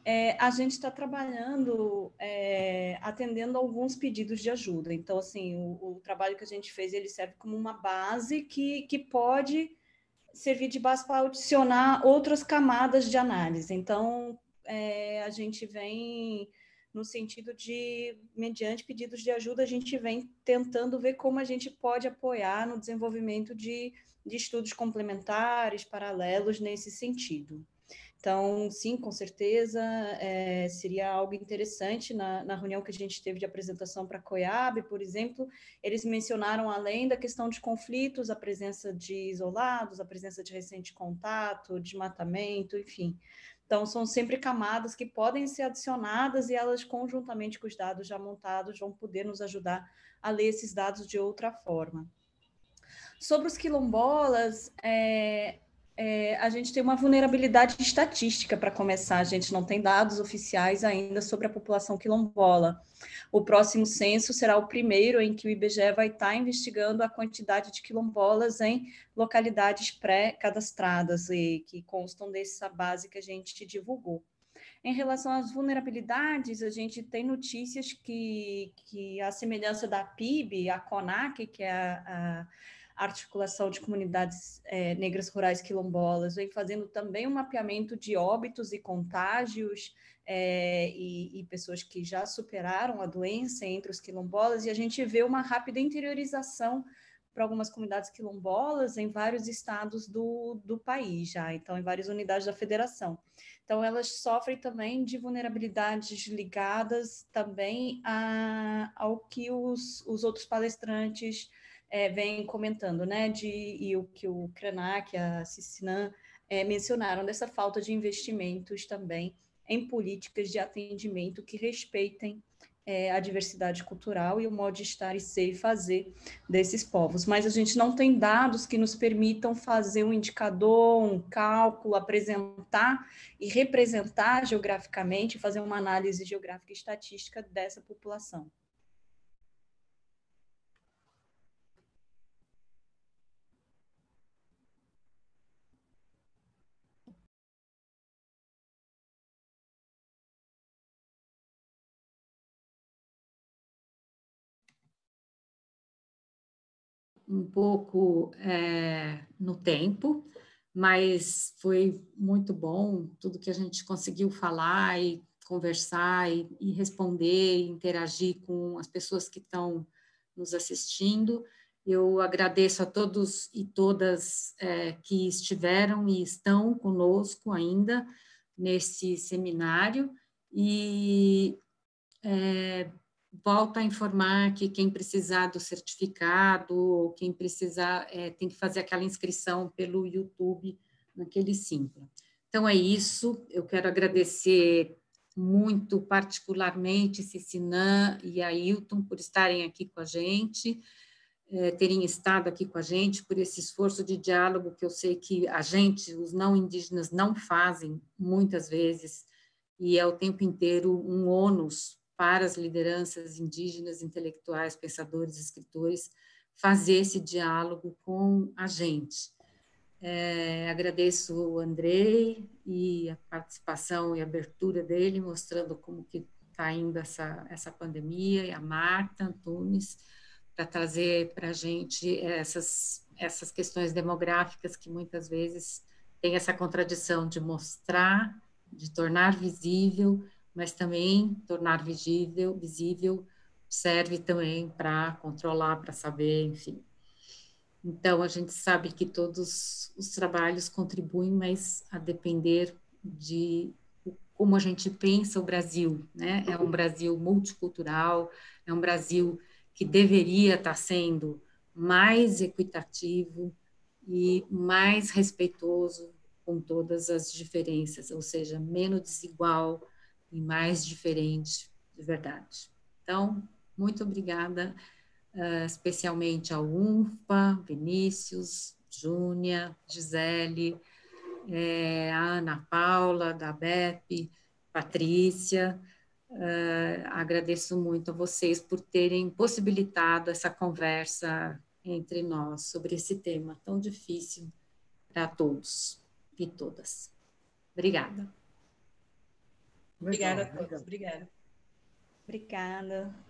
É, a gente está trabalhando, é, atendendo alguns pedidos de ajuda. Então, assim, o, o trabalho que a gente fez, ele serve como uma base que, que pode servir de base para adicionar outras camadas de análise. Então, é, a gente vem... no sentido de, mediante pedidos de ajuda, a gente vem tentando ver como a gente pode apoiar no desenvolvimento de, de estudos complementares, paralelos, nesse sentido. Então, sim, com certeza, é, seria algo interessante. Na, na reunião que a gente teve de apresentação para a COIAB, por exemplo, eles mencionaram, além da questão de conflitos, a presença de isolados, a presença de recente contato, desmatamento, enfim... Então, são sempre camadas que podem ser adicionadas e elas, conjuntamente com os dados já montados, vão poder nos ajudar a ler esses dados de outra forma. Sobre os quilombolas, é, é, a gente tem uma vulnerabilidade estatística para começar. A gente não tem dados oficiais ainda sobre a população quilombola. O próximo censo será o primeiro em que o I B G E vai estar investigando a quantidade de quilombolas em localidades pré-cadastradas e que constam dessa base que a gente divulgou. Em relação às vulnerabilidades, a gente tem notícias que, que a semelhança da P I B, a CONAC, que é a, a Articulação de Comunidades é, Negras Rurais Quilombolas, vem fazendo também um mapeamento de óbitos e contágios é, e, e pessoas que já superaram a doença entre os quilombolas, e a gente vê uma rápida interiorização para algumas comunidades quilombolas em vários estados do, do país já, então em várias unidades da federação. Então elas sofrem também de vulnerabilidades ligadas também a, ao que os, os outros palestrantes é, vêm comentando, né, de, e o que o Krenak, a Tsitsina é, mencionaram, dessa falta de investimentos também em políticas de atendimento que respeitem É, a diversidade cultural e o modo de estar e ser e fazer desses povos. Mas a gente não tem dados que nos permitam fazer um indicador, um cálculo, apresentar e representar geograficamente, fazer uma análise geográfica e estatística dessa população. Um pouco é, no tempo, mas foi muito bom tudo que a gente conseguiu falar e conversar e, e responder e interagir com as pessoas que estão nos assistindo. Eu agradeço a todos e todas é, que estiveram e estão conosco ainda nesse seminário e é, volto a informar que quem precisar do certificado ou quem precisar é, tem que fazer aquela inscrição pelo YouTube naquele Simpla. Então é isso, eu quero agradecer muito particularmente Tsitsina e Ailton por estarem aqui com a gente, é, terem estado aqui com a gente, por esse esforço de diálogo que eu sei que a gente, os não indígenas, não fazem muitas vezes e é o tempo inteiro um ônus para as lideranças indígenas, intelectuais, pensadores, escritores, fazer esse diálogo com a gente. É, agradeço o Andrey e a participação e a abertura dele, mostrando como que está indo essa, essa pandemia, e a Marta Antunes, para trazer para a gente essas, essas questões demográficas que muitas vezes tem essa contradição de mostrar, de tornar visível, mas também tornar visível, visível serve também para controlar, para saber, enfim. Então, a gente sabe que todos os trabalhos contribuem, mas a depender de como a gente pensa o Brasil, né? É um Brasil multicultural, é um Brasil que deveria estar sendo mais equitativo e mais respeitoso com todas as diferenças, ou seja, menos desigual, e mais diferente, de verdade. Então, muito obrigada, uh, especialmente ao U N F P A, Vinícius, Júnia, Gisele, eh, a Ana Paula, da A B E P, Patrícia. Uh, agradeço muito a vocês por terem possibilitado essa conversa entre nós sobre esse tema tão difícil para todos e todas. Obrigada. Obrigada a todos. Obrigada. Obrigada.